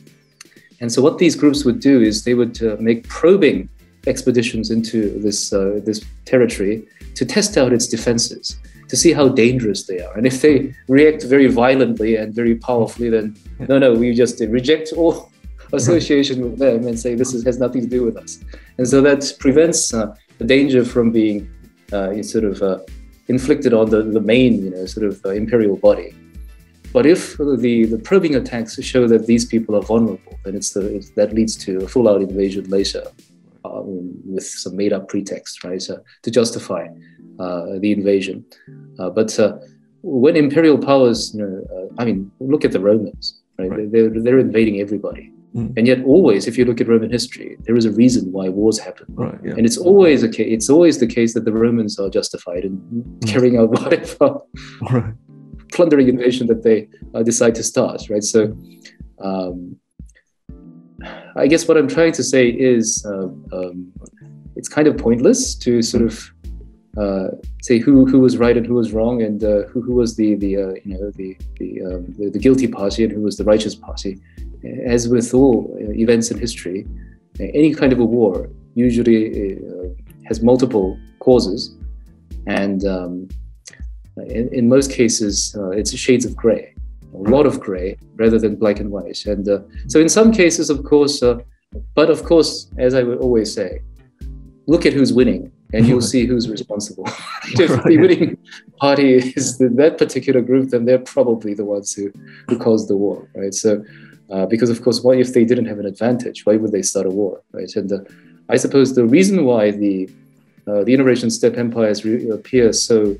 And so what these groups would do is they would uh, make probing expeditions into this, uh, this territory to test out its defenses, to see how dangerous they are. And if they react very violently and very powerfully, then yeah. no, no, we just reject all association with them and say this is, has nothing to do with us. And so that prevents uh, the danger from being uh, sort of uh, inflicted on the, the main, you know, sort of uh, imperial body. But if the, the probing attacks show that these people are vulnerable, then it's the, it's, that leads to a full-out invasion later uh, with some made-up pretext, right, so, to justify Uh, the invasion. Uh, but uh, when imperial powers, you know, uh, I mean, look at the Romans, right? Right. They're, they're invading everybody. Mm. And yet always, if you look at Roman history, there is a reason why wars happen. Right, yeah. And it's always, a ca it's always the case that the Romans are justified in mm. carrying out whatever right. plundering invasion that they uh, decide to start, right? So um, I guess what I'm trying to say is uh, um, it's kind of pointless to sort of Uh, say who who was right and who was wrong, and uh, who who was the the uh, you know the the, um, the the guilty party and who was the righteous party. As with all uh, events in history, uh, any kind of a war usually uh, has multiple causes, and um, in, in most cases, uh, it's shades of gray, a lot of gray rather than black and white. And uh, so in some cases, of course, uh, but of course, as I would always say, look at who's winning and you'll see who's responsible. If the winning party is the, that particular group, then they're probably the ones who, who caused the war, right? So, uh, because of course, what if they didn't have an advantage? Why would they start a war, right? And uh, I suppose the reason why the uh, the Eurasian steppe empires appear so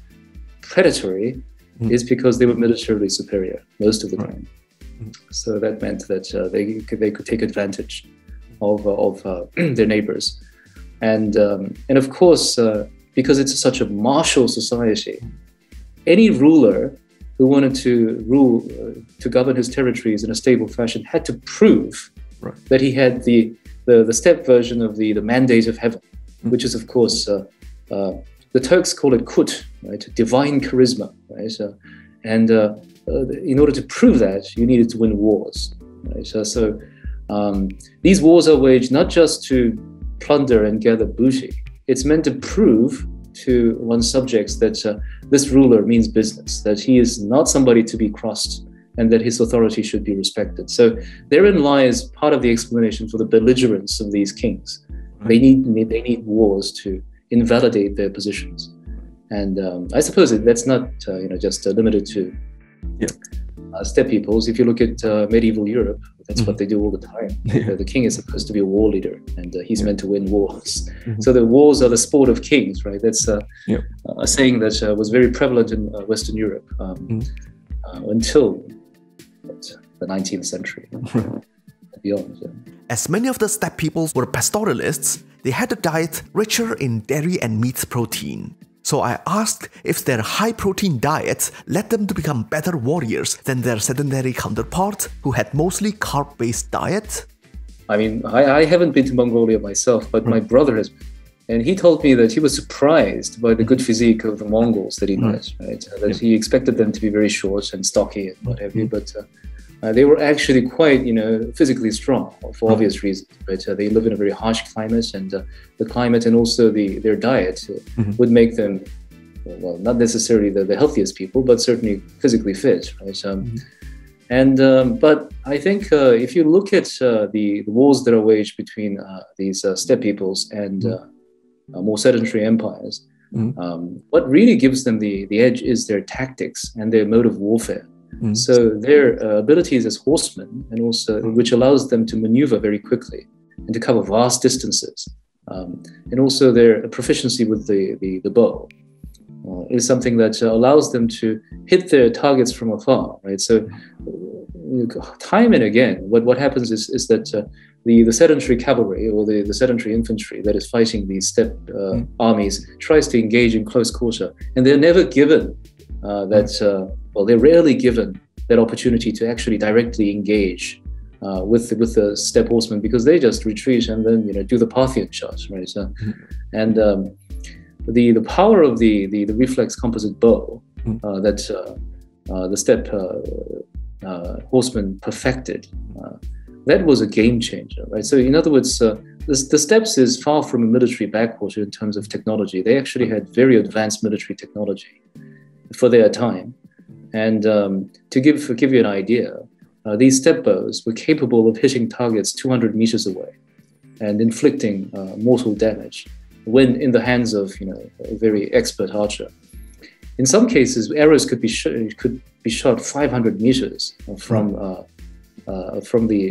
predatory mm. is because they were militarily superior most of the right. time. Mm. So that meant that uh, they could, they could take advantage of uh, of uh, their neighbors. And um, and of course, uh, because it's such a martial society, any ruler who wanted to rule, uh, to govern his territories in a stable fashion, had to prove right. that he had the, the the step version of the the mandate of heaven, mm-hmm. which is of course uh, uh, the Turks call it kut, right? Divine charisma, right? Uh, and uh, uh, in order to prove that, you needed to win wars, right? Uh, so um, these wars are waged not just to plunder and gather booty. It's meant to prove to one's subjects that uh, this ruler means business, that he is not somebody to be crossed and that his authority should be respected. So therein lies part of the explanation for the belligerence of these kings. They need, they need wars to invalidate their positions. And um, I suppose that's not uh, you know, just uh, limited to yeah. uh, steppe peoples. If you look at uh, medieval Europe, that's mm-hmm. what they do all the time. Yeah. The king is supposed to be a war leader, and uh, he's yeah. meant to win wars. Mm-hmm. So the wars are the sport of kings, right? That's uh, yeah. a saying that uh, was very prevalent in uh, Western Europe um, mm-hmm. uh, until the nineteenth century and beyond. Yeah. As many of the steppe peoples were pastoralists, they had a diet richer in dairy and meat protein. So I asked if their high-protein diets led them to become better warriors than their sedentary counterparts who had mostly carb-based diets. I mean, I, I haven't been to Mongolia myself, but mm. my brother has been. And he told me that he was surprised by the good physique of the Mongols that he met, mm. right? Uh, that yeah. he expected them to be very short and stocky and what have you, but uh, uh, they were actually quite, you know, physically strong for mm. obvious reasons, right? Uh, they live in a very harsh climate, and uh, the climate and also the their diet uh, mm-hmm. would make them, well, not necessarily the, the healthiest people, but certainly physically fit, right? Um, mm-hmm. And um, but I think uh, if you look at uh, the, the wars that are waged between uh, these uh, steppe peoples and mm-hmm. uh, uh, more sedentary empires, mm-hmm. um, what really gives them the, the edge is their tactics and their mode of warfare. Mm-hmm. So their uh, abilities as horsemen, and also mm-hmm. which allows them to maneuver very quickly and to cover vast distances, um, and also their proficiency with the, the, the bow uh, is something that uh, allows them to hit their targets from afar, right? So uh, time and again, what, what happens is, is that uh, the, the sedentary cavalry or the, the sedentary infantry that is fighting these steppe uh, mm-hmm. armies tries to engage in close quarter, and they're never given uh, that... Uh, Well, they're rarely given that opportunity to actually directly engage uh, with the, with the steppe horsemen, because they just retreat and then, you know, do the Parthian shot, right? So, mm-hmm. and um, the the power of the the, the reflex composite bow uh, that uh, uh, the steppe uh, uh, horsemen perfected, uh, that was a game changer, right? So in other words, uh, the, the steppes is far from a military backwater in terms of technology. They actually had very advanced military technology for their time. And um, to give give you an idea, uh, these steppe bows were capable of hitting targets two hundred meters away and inflicting uh, mortal damage when in the hands of, you know, a very expert archer. In some cases, arrows could be sh could be shot five hundred meters from uh, uh, from the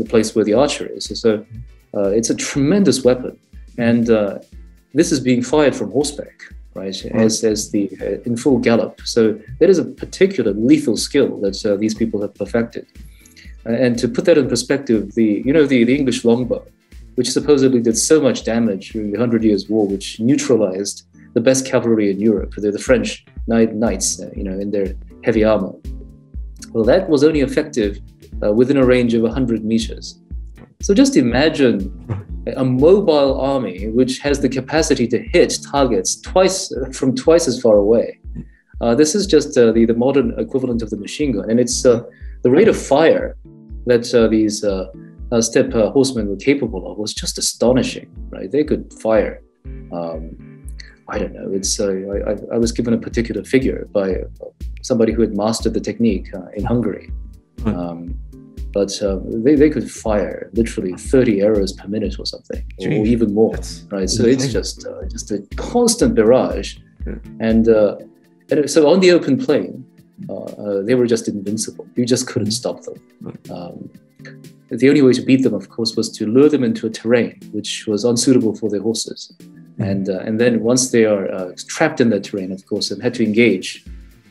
the place where the archer is. So uh, it's a tremendous weapon, and uh, this is being fired from horseback. Right, as, as the uh, in full gallop. So that is a particular lethal skill that uh, these people have perfected. Uh, and to put that in perspective, the you know the, the English longbow, which supposedly did so much damage during the Hundred Years' War, which neutralized the best cavalry in Europe. They're the French knight, knights, uh, you know, in their heavy armor. Well, that was only effective uh, within a range of one hundred meters. So just imagine a mobile army which has the capacity to hit targets twice from twice as far away. Uh, this is just uh, the, the modern equivalent of the machine gun, and it's uh, the rate of fire that uh, these uh, uh, steppe uh, horsemen were capable of was just astonishing. Right, they could fire um, I don't know, it's uh, I, I was given a particular figure by somebody who had mastered the technique uh, in Hungary. Right. Um, but uh, they, they could fire literally thirty arrows per minute or something, or, or even more, that's right? So it's just, uh, just a constant barrage. Yeah. And, uh, and so on the open plain, uh, uh, they were just invincible. You just couldn't stop them. Right. Um, the only way to beat them, of course, was to lure them into a terrain which was unsuitable for their horses. And, uh, and then once they are uh, trapped in that terrain, of course, and had to engage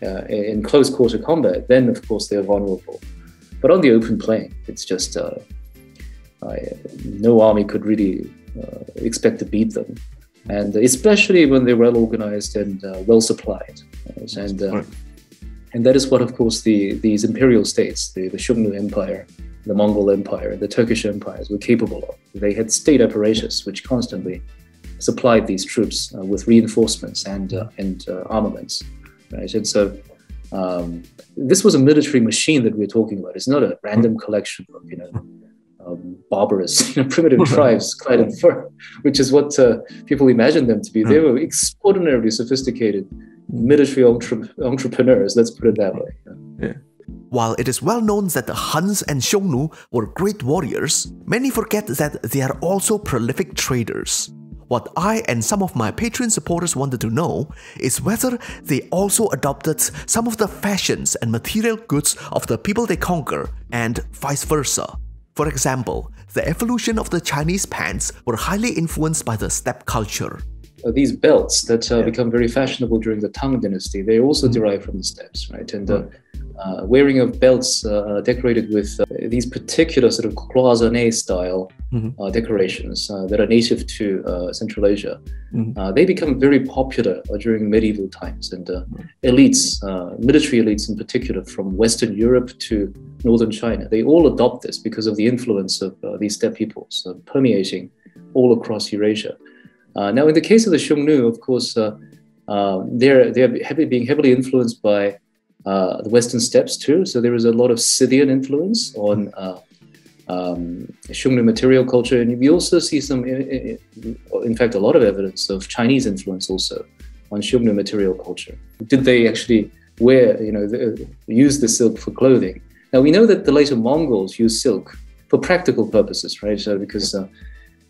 uh, in close quarter combat, then, of course, they are vulnerable. But on the open plain, it's just uh, I, no army could really uh, expect to beat them. And especially when they're well organized and uh, well supplied. Right? And, uh, and that is what, of course, the, these imperial states, the, the Xiongnu Empire, the Mongol Empire, and the Turkish empires were capable of. They had state apparatus which constantly supplied these troops uh, with reinforcements and uh, and uh, armaments, right? And so um, this was a military machine that we're talking about. It's not a random collection of you know um, barbarous, you know, primitive tribes clad in fur, which is what uh, people imagined them to be. They were extraordinarily sophisticated military entre entrepreneurs. Let's put it that way. Yeah. While it is well known that the Huns and Xiongnu were great warriors, many forget that they are also prolific traders. What I and some of my Patreon supporters wanted to know is whether they also adopted some of the fashions and material goods of the people they conquer and vice versa. For example, the evolution of the Chinese pants were highly influenced by the steppe culture. These belts that uh, yeah. become very fashionable during the Tang Dynasty, they also mm-hmm. derive from the steppes, right? And uh, uh, wearing of belts uh, decorated with uh, these particular sort of cloisonné style mm-hmm. uh, decorations uh, that are native to uh, Central Asia, mm-hmm. uh, they become very popular uh, during medieval times. And uh, elites, uh, military elites in particular, from Western Europe to Northern China, they all adopt this because of the influence of uh, these steppe peoples uh, permeating all across Eurasia. Uh, now, in the case of the Xiongnu, of course, uh, uh, they're, they're heavy, being heavily influenced by uh, the Western steppes too. So there is a lot of Scythian influence on uh, um, Xiongnu material culture. And we also see some, in fact, a lot of evidence of Chinese influence also on Xiongnu material culture. Did they actually wear, you know, the, use the silk for clothing? Now, we know that the later Mongols used silk for practical purposes, right? So because... Uh,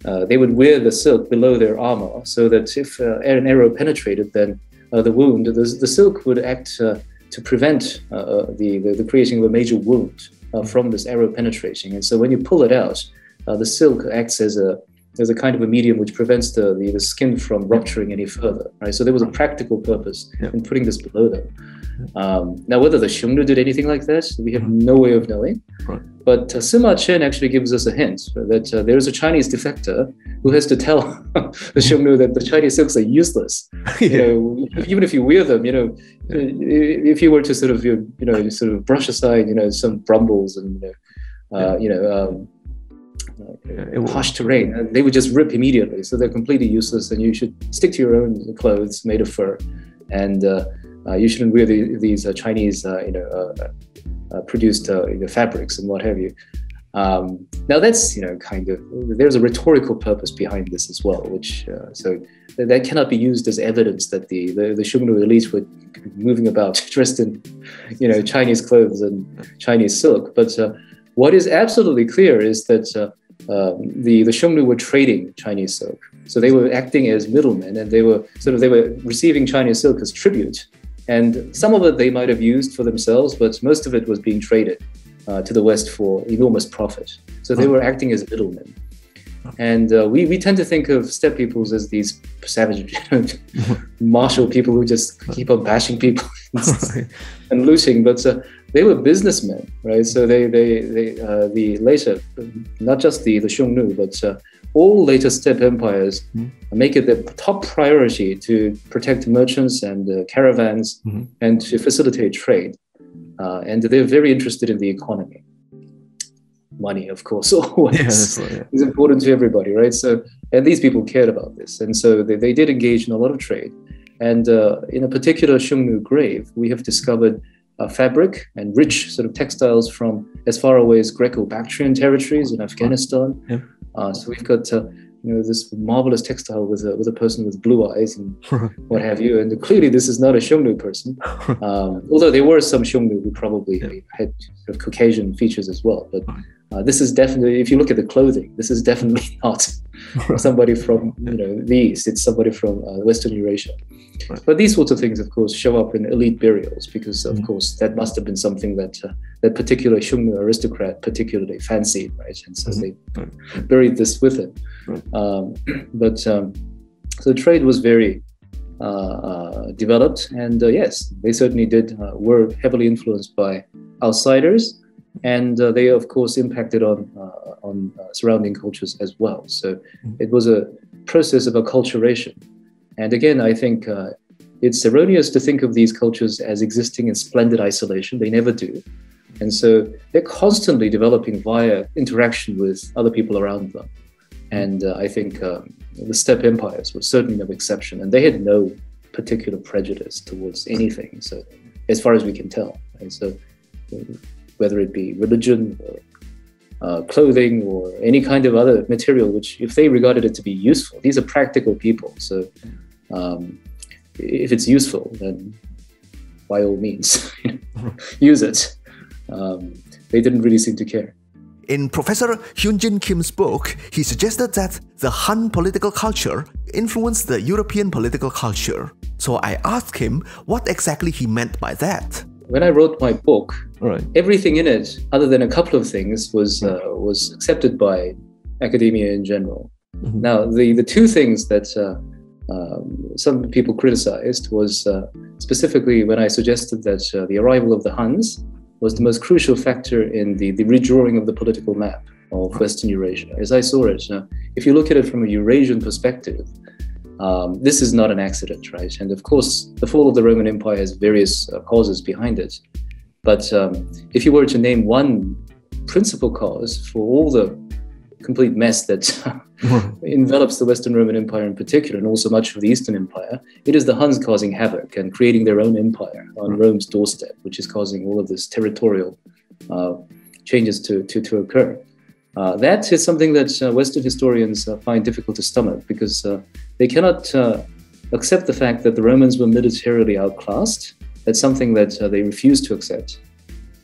Uh, they would wear the silk below their armor so that if uh, an arrow penetrated then uh, the wound, the, the silk would act uh, to prevent uh, the, the, the creation of a major wound uh, from this arrow penetrating. And so when you pull it out, uh, the silk acts as a, as a kind of a medium which prevents the, the, the skin from rupturing any further, right? So there was a practical purpose yeah. in putting this below them. Um, now, whether the Xiongnu did anything like that, we have no way of knowing. Right. But uh, Sima Qian actually gives us a hint that uh, there is a Chinese defector who has to tell the Xiongnu that the Chinese silks are useless. Yeah. You know, even if you wear them, you know, if you were to sort of, you know, sort of brush aside, you know, some brambles and, you know, uh, you know um, Uh, harsh terrain, and they would just rip immediately. So they're completely useless, and you should stick to your own clothes made of fur, and uh, uh, you shouldn't wear the, these uh, Chinese, uh, you know, uh, uh, produced uh, you know, fabrics and what have you. Um, now that's you know kind of there's a rhetorical purpose behind this as well, which uh, so th that cannot be used as evidence that the the, the Xiongnu elite were moving about dressed in you know Chinese clothes and Chinese silk, but. Uh, What is absolutely clear is that uh, uh, the, the Xiongnu were trading Chinese silk. So they were acting as middlemen, and they were sort of they were receiving Chinese silk as tribute. And some of it they might have used for themselves, but most of it was being traded uh, to the West for enormous profit. So they were acting as middlemen. And uh, we, we tend to think of steppe peoples as these savage, martial people who just keep on bashing people and looting, but uh, they were businessmen, right? So they, they, they uh, the later, not just the, the Xiongnu, but uh, all later steppe empires mm-hmm. make it their top priority to protect merchants and uh, caravans mm-hmm. and to facilitate trade. Uh, and they're very interested in the economy. Money, of course, always yeah, right, yeah. is important to everybody, right? So, and these people cared about this. And so they, they did engage in a lot of trade. And uh, in a particular Xiongnu grave, we have discovered uh, fabric and rich sort of textiles from as far away as Greco-Bactrian territories in Afghanistan. Yeah. Uh, so we've got uh, you know, this marvelous textile with a, with a person with blue eyes and what have you. And clearly this is not a Xiongnu person, um, although there were some Xiongnu who probably yeah. had sort of Caucasian features as well. But uh, this is definitely, if you look at the clothing, this is definitely not somebody from, you know, the East. It's somebody from uh, Western Eurasia. Right. But these sorts of things, of course, show up in elite burials because, of mm. course, that must have been something that uh, that particular Xiongnu aristocrat particularly fancied, right? And so mm-hmm. they right. buried this with it. Right. Um, but um, so trade was very uh, uh, developed, and uh, yes, they certainly did uh, were heavily influenced by outsiders, and uh, they, of course, impacted on uh, on uh, surrounding cultures as well. So mm. it was a process of acculturation. And again, I think uh, it's erroneous to think of these cultures as existing in splendid isolation. They never do. And so they're constantly developing via interaction with other people around them. And uh, I think um, the steppe empires were certainly no exception. And they had no particular prejudice towards anything, so as far as we can tell. And so whether it be religion or Uh, clothing or any kind of other material, which if they regarded it to be useful, these are practical people. So um, if it's useful, then by all means, use it. Um, they didn't really seem to care. In Professor Hyunjin Kim's book, he suggested that the Han political culture influenced the European political culture. So I asked him what exactly he meant by that. When I wrote my book, right. everything in it, other than a couple of things, was uh, was accepted by academia in general. Mm-hmm. Now, the, the two things that uh, um, some people criticized was uh, specifically when I suggested that uh, the arrival of the Huns was the most crucial factor in the, the redrawing of the political map of Western Eurasia. As I saw it, now, if you look at it from a Eurasian perspective, Um, this is not an accident, right? And of course, the fall of the Roman Empire has various uh, causes behind it. But um, if you were to name one principal cause for all the complete mess that envelops the Western Roman Empire in particular, and also much of the Eastern Empire, it is the Huns causing havoc and creating their own empire on right. Rome's doorstep, which is causing all of this territorial uh, changes to, to, to occur. Uh, that is something that uh, Western historians uh, find difficult to stomach because uh, they cannot uh, accept the fact that the Romans were militarily outclassed. That's something that uh, they refuse to accept.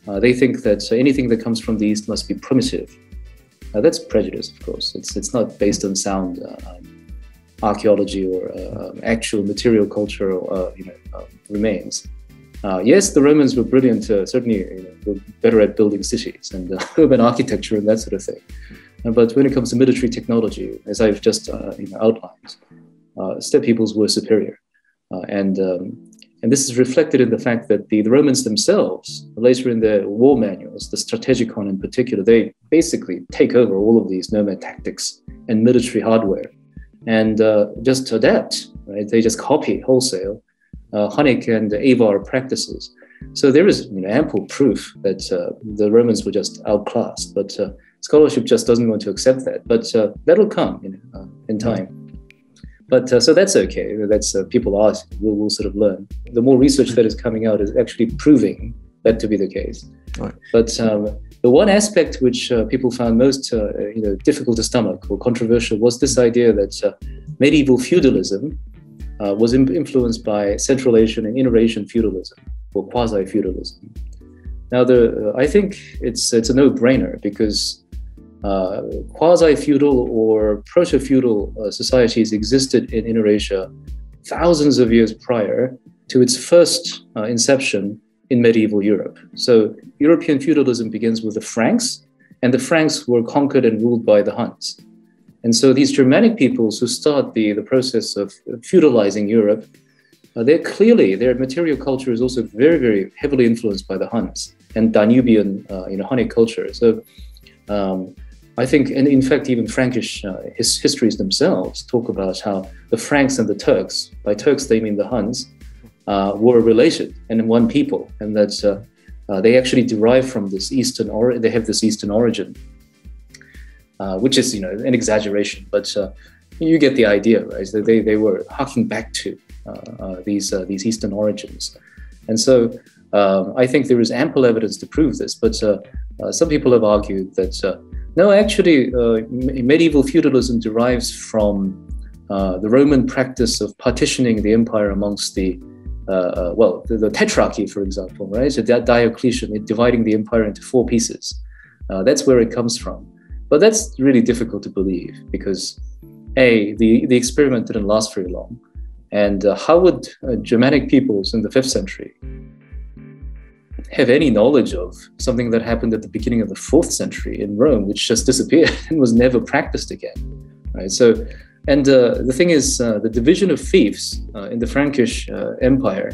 Uh, they think that uh, anything that comes from the East must be primitive. Uh, that's prejudice, of course. It's, it's not based on sound uh, um, archaeology or uh, actual material culture or, uh, you know, uh, remains. Uh, yes, the Romans were brilliant, uh, certainly you know, were better at building cities and uh, urban architecture and that sort of thing. Uh, but when it comes to military technology, as I've just uh, you know, outlined, uh, steppe peoples were superior. Uh, and, um, and this is reflected in the fact that the, the Romans themselves, later in their war manuals, the Strategikon in particular, they basically take over all of these nomad tactics and military hardware and uh, just adapt, right? They just copy wholesale Uh, Hunnic and Avar practices. So there is you know, ample proof that uh, the Romans were just outclassed, but uh, scholarship just doesn't want to accept that. But uh, that'll come you know, uh, in time. But uh, so that's okay. That's uh, people ask, we'll, we'll sort of learn. The more research that is coming out is actually proving that to be the case. Right. But um, the one aspect which uh, people found most uh, you know, difficult to stomach or controversial was this idea that uh, medieval feudalism Uh, was im influenced by Central Asian and Inner Asian feudalism, or quasi-feudalism. Now, the, uh, I think it's, it's a no-brainer because uh, quasi-feudal or proto-feudal uh, societies existed in Inner Asia thousands of years prior to its first uh, inception in medieval Europe. So European feudalism begins with the Franks, and the Franks were conquered and ruled by the Huns. And so these Germanic peoples who start the, the process of feudalizing Europe, uh, they're clearly, their material culture is also very, very heavily influenced by the Huns and Danubian uh, you know, Hunnic culture. So um, I think, and in fact, even Frankish uh, his histories themselves talk about how the Franks and the Turks, by Turks they mean the Huns, uh, were related and one people. And that uh, uh, they actually derive from this Eastern, or they have this Eastern origin. Uh, which is, you know, an exaggeration, but uh, you get the idea, right? So they they were harking back to uh, uh, these uh, these Eastern origins, and so um, I think there is ample evidence to prove this. But uh, uh, some people have argued that uh, No, actually, uh, medieval feudalism derives from uh, the Roman practice of partitioning the empire amongst the, uh, uh, well, the, the tetrarchy, for example, right? So that Diocletian, dividing the empire into four pieces. Uh, that's where it comes from. But that's really difficult to believe because, A, the, the experiment didn't last very long. And uh, how would uh, Germanic peoples in the fifth century have any knowledge of something that happened at the beginning of the fourth century in Rome, which just disappeared and was never practiced again, right? So, and uh, the thing is, uh, the division of fiefs uh, in the Frankish uh, Empire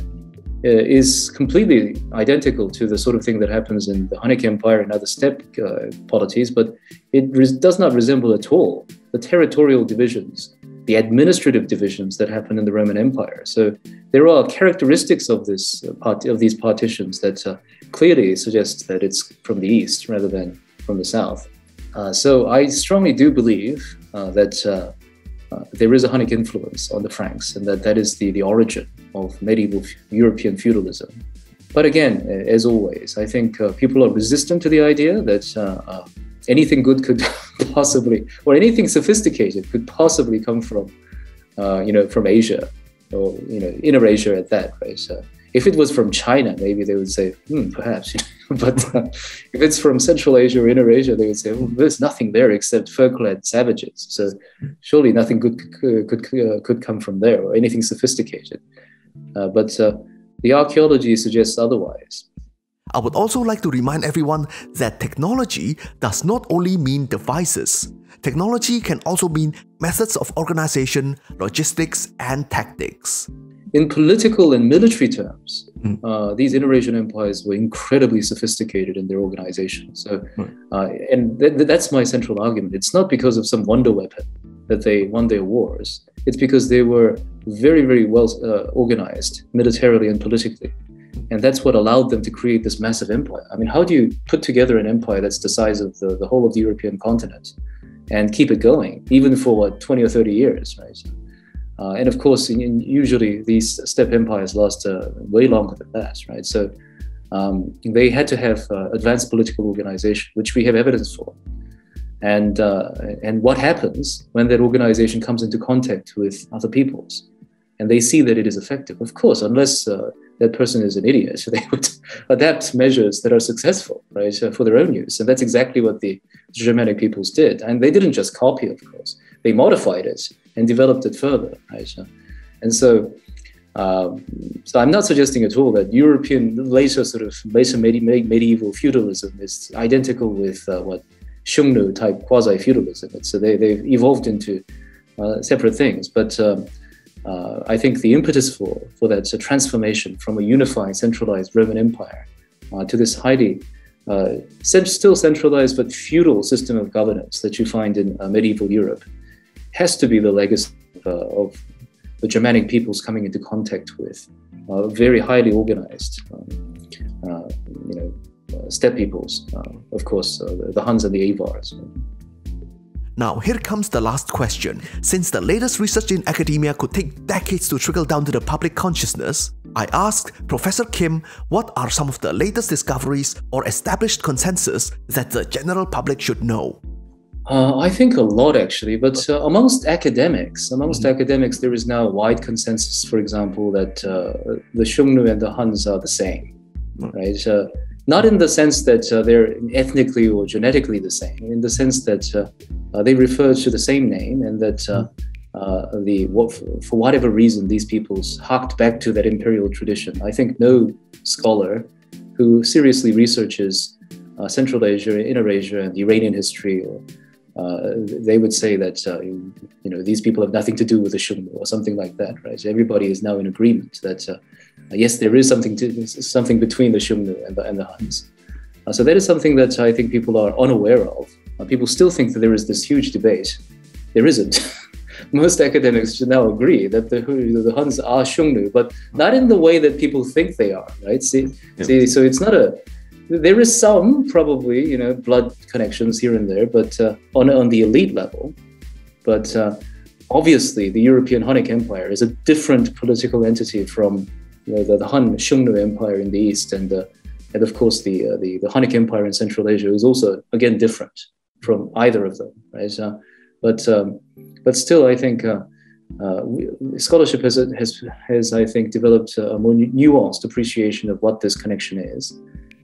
uh, is completely identical to the sort of thing that happens in the Hunnic Empire and other steppe uh, polities, but it does not resemble at all the territorial divisions, the administrative divisions that happen in the Roman Empire. So there are characteristics of this uh, part of these partitions that uh, clearly suggest that it's from the east rather than from the south. Uh, so I strongly do believe uh, that uh, uh, there is a Hunnic influence on the Franks, and that that is the, the origin of medieval European feudalism. But again, as always, I think uh, people are resistant to the idea that uh, uh, anything good could possibly, or anything sophisticated could possibly come from, uh, you know, from Asia, or, you know, inner Asia at that, right? So if it was from China, maybe they would say, hmm, perhaps. But uh, if it's from Central Asia or inner Asia, they would say, well, there's nothing there except fur-clad savages. So surely nothing good could, could, uh, could come from there, or anything sophisticated. Uh, but uh, the archaeology suggests otherwise. I would also like to remind everyone that technology does not only mean devices. Technology can also mean methods of organization, logistics, and tactics. In political and military terms, mm. uh, these inter-Asian empires were incredibly sophisticated in their organization. So, mm. uh, and th that's my central argument. It's not because of some wonder weapon that they won their wars. It's because they were very, very well uh, organized militarily and politically. And that's what allowed them to create this massive empire. I mean, how do you put together an empire that's the size of the, the whole of the European continent and keep it going, even for, what, twenty or thirty years, right? Uh, and of course, in, usually these steppe empires last uh, way longer than that, right? So um, they had to have uh, advanced political organization, which we have evidence for. And, uh, and what happens when that organization comes into contact with other peoples and they see that it is effective? Of course, unless uh, that person is an idiot, so they would adapt measures that are successful, right, for their own use. And that's exactly what the Germanic peoples did. And they didn't just copy, of course. They modified it and developed it further, right? And so, um, so I'm not suggesting at all that European later sort of later medieval feudalism is identical with uh, what Xiongnu type quasi-feudalism. So they, they've evolved into uh, separate things, but. Um, Uh, I think the impetus for, for that so transformation from a unified, centralized Roman Empire uh, to this highly, uh, still centralized but feudal system of governance that you find in uh, medieval Europe has to be the legacy uh, of the Germanic peoples coming into contact with uh, very highly organized um, uh, you know, uh, steppe peoples, uh, of course, uh, the Huns and the Avars. Now, here comes the last question. Since the latest research in academia could take decades to trickle down to the public consciousness, I asked Professor Kim what are some of the latest discoveries or established consensus that the general public should know? Uh, I think a lot, actually, but uh, amongst academics, amongst mm-hmm. academics, there is now a wide consensus, for example, that uh, the Xiongnu and the Huns are the same, mm-hmm. right? Uh, Not in the sense that uh, they're ethnically or genetically the same, in the sense that uh, uh, they refer to the same name, and that uh, uh, the what, for whatever reason these peoples harked back to that imperial tradition. I think no scholar who seriously researches uh, Central Asia, Inner Asia, and Iranian history, or, uh, they would say that uh, you know these people have nothing to do with the Xiongnu or something like that, right? Everybody is now in agreement that. Uh, Yes, there is something to, something between the Xiongnu and the, and the Huns. Uh, so that is something that I think people are unaware of. Uh, people still think that there is this huge debate. There isn't. Most academics now agree that the, the Huns are Xiongnu, but not in the way that people think they are, right? See, yeah. see, so it's not a... There is some, probably, you know, blood connections here and there, but uh, on, on the elite level. But uh, obviously, the European Hunnic Empire is a different political entity from... You know, the, the Han Xiongnu Empire in the east, and uh, and of course the uh, the the Hunnic Empire in Central Asia is also again different. from either of them, right? Uh, but um, but still, I think uh, uh, scholarship has has has I think developed a more nuanced appreciation of what this connection is,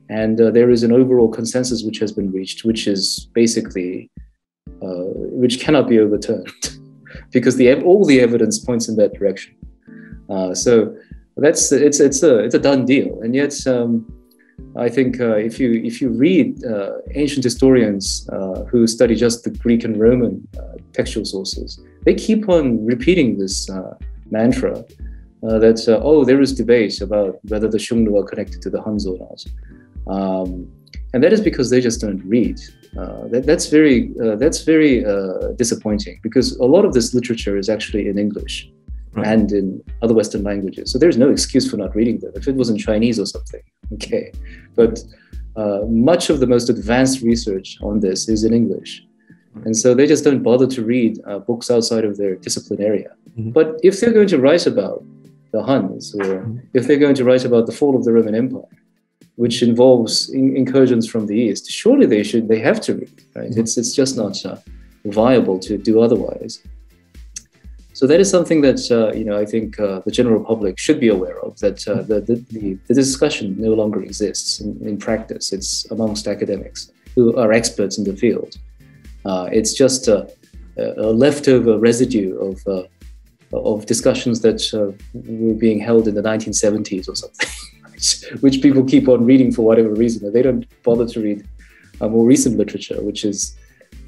and uh, there is an overall consensus which has been reached, which is basically uh, which cannot be overturned because the all the evidence points in that direction. Uh, so that's it's it's a it's a done deal, and yet. Um, I think uh, if you if you read uh, ancient historians uh, who study just the Greek and Roman uh, textual sources, they keep on repeating this uh, mantra uh, that uh, oh, there is debate about whether the Xiongnu are connected to the Huns or not, um, and that is because they just don't read. Uh, that, that's very uh, that's very uh, disappointing because a lot of this literature is actually in English. Right. And in other Western languages. So there's no excuse for not reading them. If it was in Chinese or something, okay. But uh, much of the most advanced research on this is in English. And so they just don't bother to read uh, books outside of their discipline area. Mm-hmm. But if they're going to write about the Huns, or mm-hmm. if they're going to write about the fall of the Roman Empire, which involves in incursions from the East, surely they should, they have to read, right? Mm-hmm. It's, it's just not uh, viable to do otherwise. So that is something that uh, you know I think uh, the general public should be aware of. That uh, the, the the discussion no longer exists in, in practice. It's amongst academics who are experts in the field. Uh, it's just a, a leftover residue of uh, of discussions that uh, were being held in the nineteen seventies or something, which, which people keep on reading for whatever reason. They don't bother to read uh, more recent literature, which is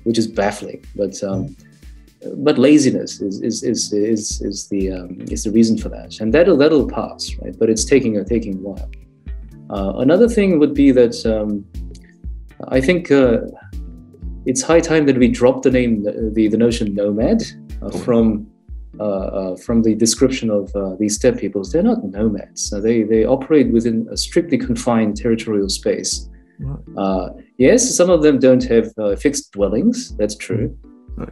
which is baffling. But um, But laziness is is is is, is the um, is the reason for that, and that'll that'll pass, right? But it's taking a taking a while. Uh, another thing would be that um, I think uh, it's high time that we drop the name the the notion nomad uh, from uh, uh, from the description of uh, these steppe peoples. They're not nomads. So they they operate within a strictly confined territorial space. Uh, yes, some of them don't have uh, fixed dwellings. That's true.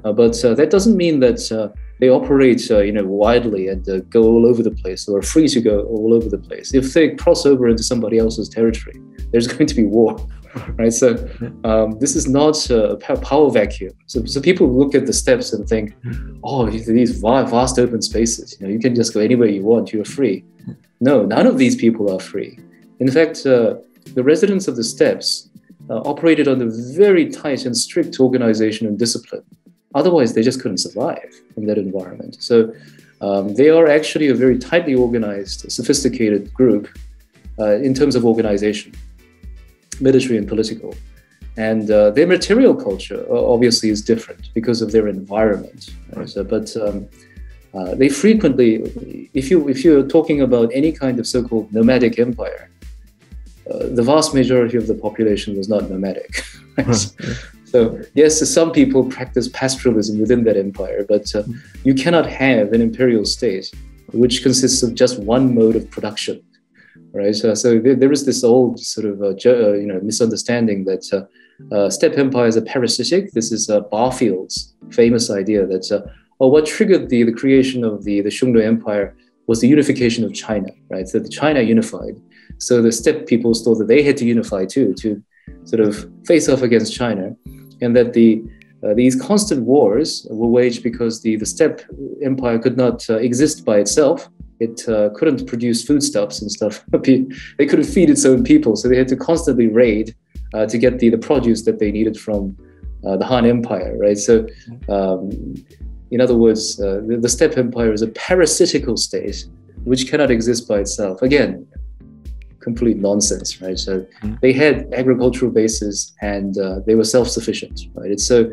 Uh, but uh, that doesn't mean that uh, they operate, uh, you know, widely and uh, go all over the place, or are free to go all over the place. If they cross over into somebody else's territory, there's going to be war, right? So um, this is not a power vacuum. So, so people look at the steppes and think, oh, these vast open spaces, you know, you can just go anywhere you want, you're free. No, none of these people are free. In fact, uh, the residents of the steppes uh, operated under very tight and strict organization and discipline. Otherwise, they just couldn't survive in that environment. So um, they are actually a very tightly organized, sophisticated group uh, in terms of organization, military and political. And uh, their material culture obviously is different because of their environment. Right? Right. So, but um, uh, they frequently, if, you, if you're talking about any kind of so-called nomadic empire, uh, the vast majority of the population was not nomadic. Right? So yes, some people practice pastoralism within that empire, but uh, you cannot have an imperial state which consists of just one mode of production, right? So, so there, there is this old sort of uh, you know misunderstanding that uh, uh, steppe empires are parasitic. This is uh, Barfield's famous idea that uh, oh, what triggered the, the creation of the, the Xiongnu Empire was the unification of China, right? So the China unified. So the steppe peoples thought that they had to unify too to sort of face off against China. And that the uh, these constant wars were waged because the, the steppe empire could not uh, exist by itself. It uh, couldn't produce foodstuffs and stuff. They couldn't feed its own people, so they had to constantly raid uh, to get the, the produce that they needed from uh, the Han Empire, right? So, um, in other words, uh, the, the steppe empire is a parasitical state which cannot exist by itself. Again, complete nonsense, right? So they had agricultural bases and uh, they were self-sufficient, right? It's so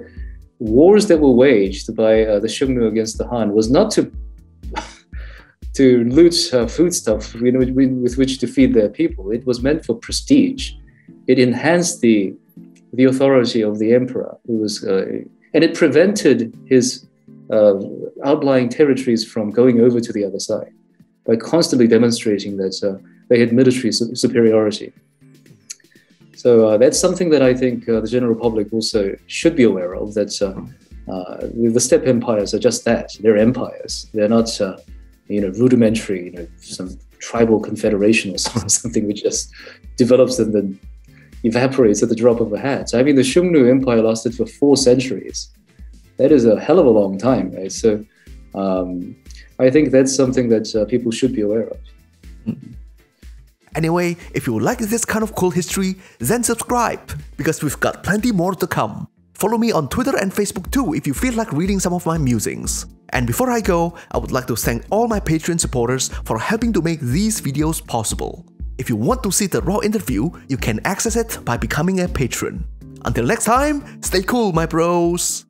wars that were waged by uh, the Xiongnu against the Han was not to to loot uh, foodstuff you know, with which to feed their people. It was meant for prestige. It enhanced the the authority of the emperor, who was, uh, and it prevented his uh, outlying territories from going over to the other side by constantly demonstrating that. Uh, They had military superiority. So uh, that's something that I think uh, the general public also should be aware of, that uh, uh, the steppe empires are just that. They're empires. They're not, uh, you know, rudimentary, you know, some tribal confederation or something which just develops and then evaporates at the drop of a hat. So, I mean, the Xiongnu Empire lasted for four centuries. That is a hell of a long time, right? So um, I think that's something that uh, people should be aware of. Mm-hmm. Anyway, if you like this kind of cool history, then subscribe, because we've got plenty more to come. Follow me on Twitter and Facebook too if you feel like reading some of my musings. And before I go, I would like to thank all my Patreon supporters for helping to make these videos possible. If you want to see the raw interview, you can access it by becoming a patron. Until next time, stay cool, my bros!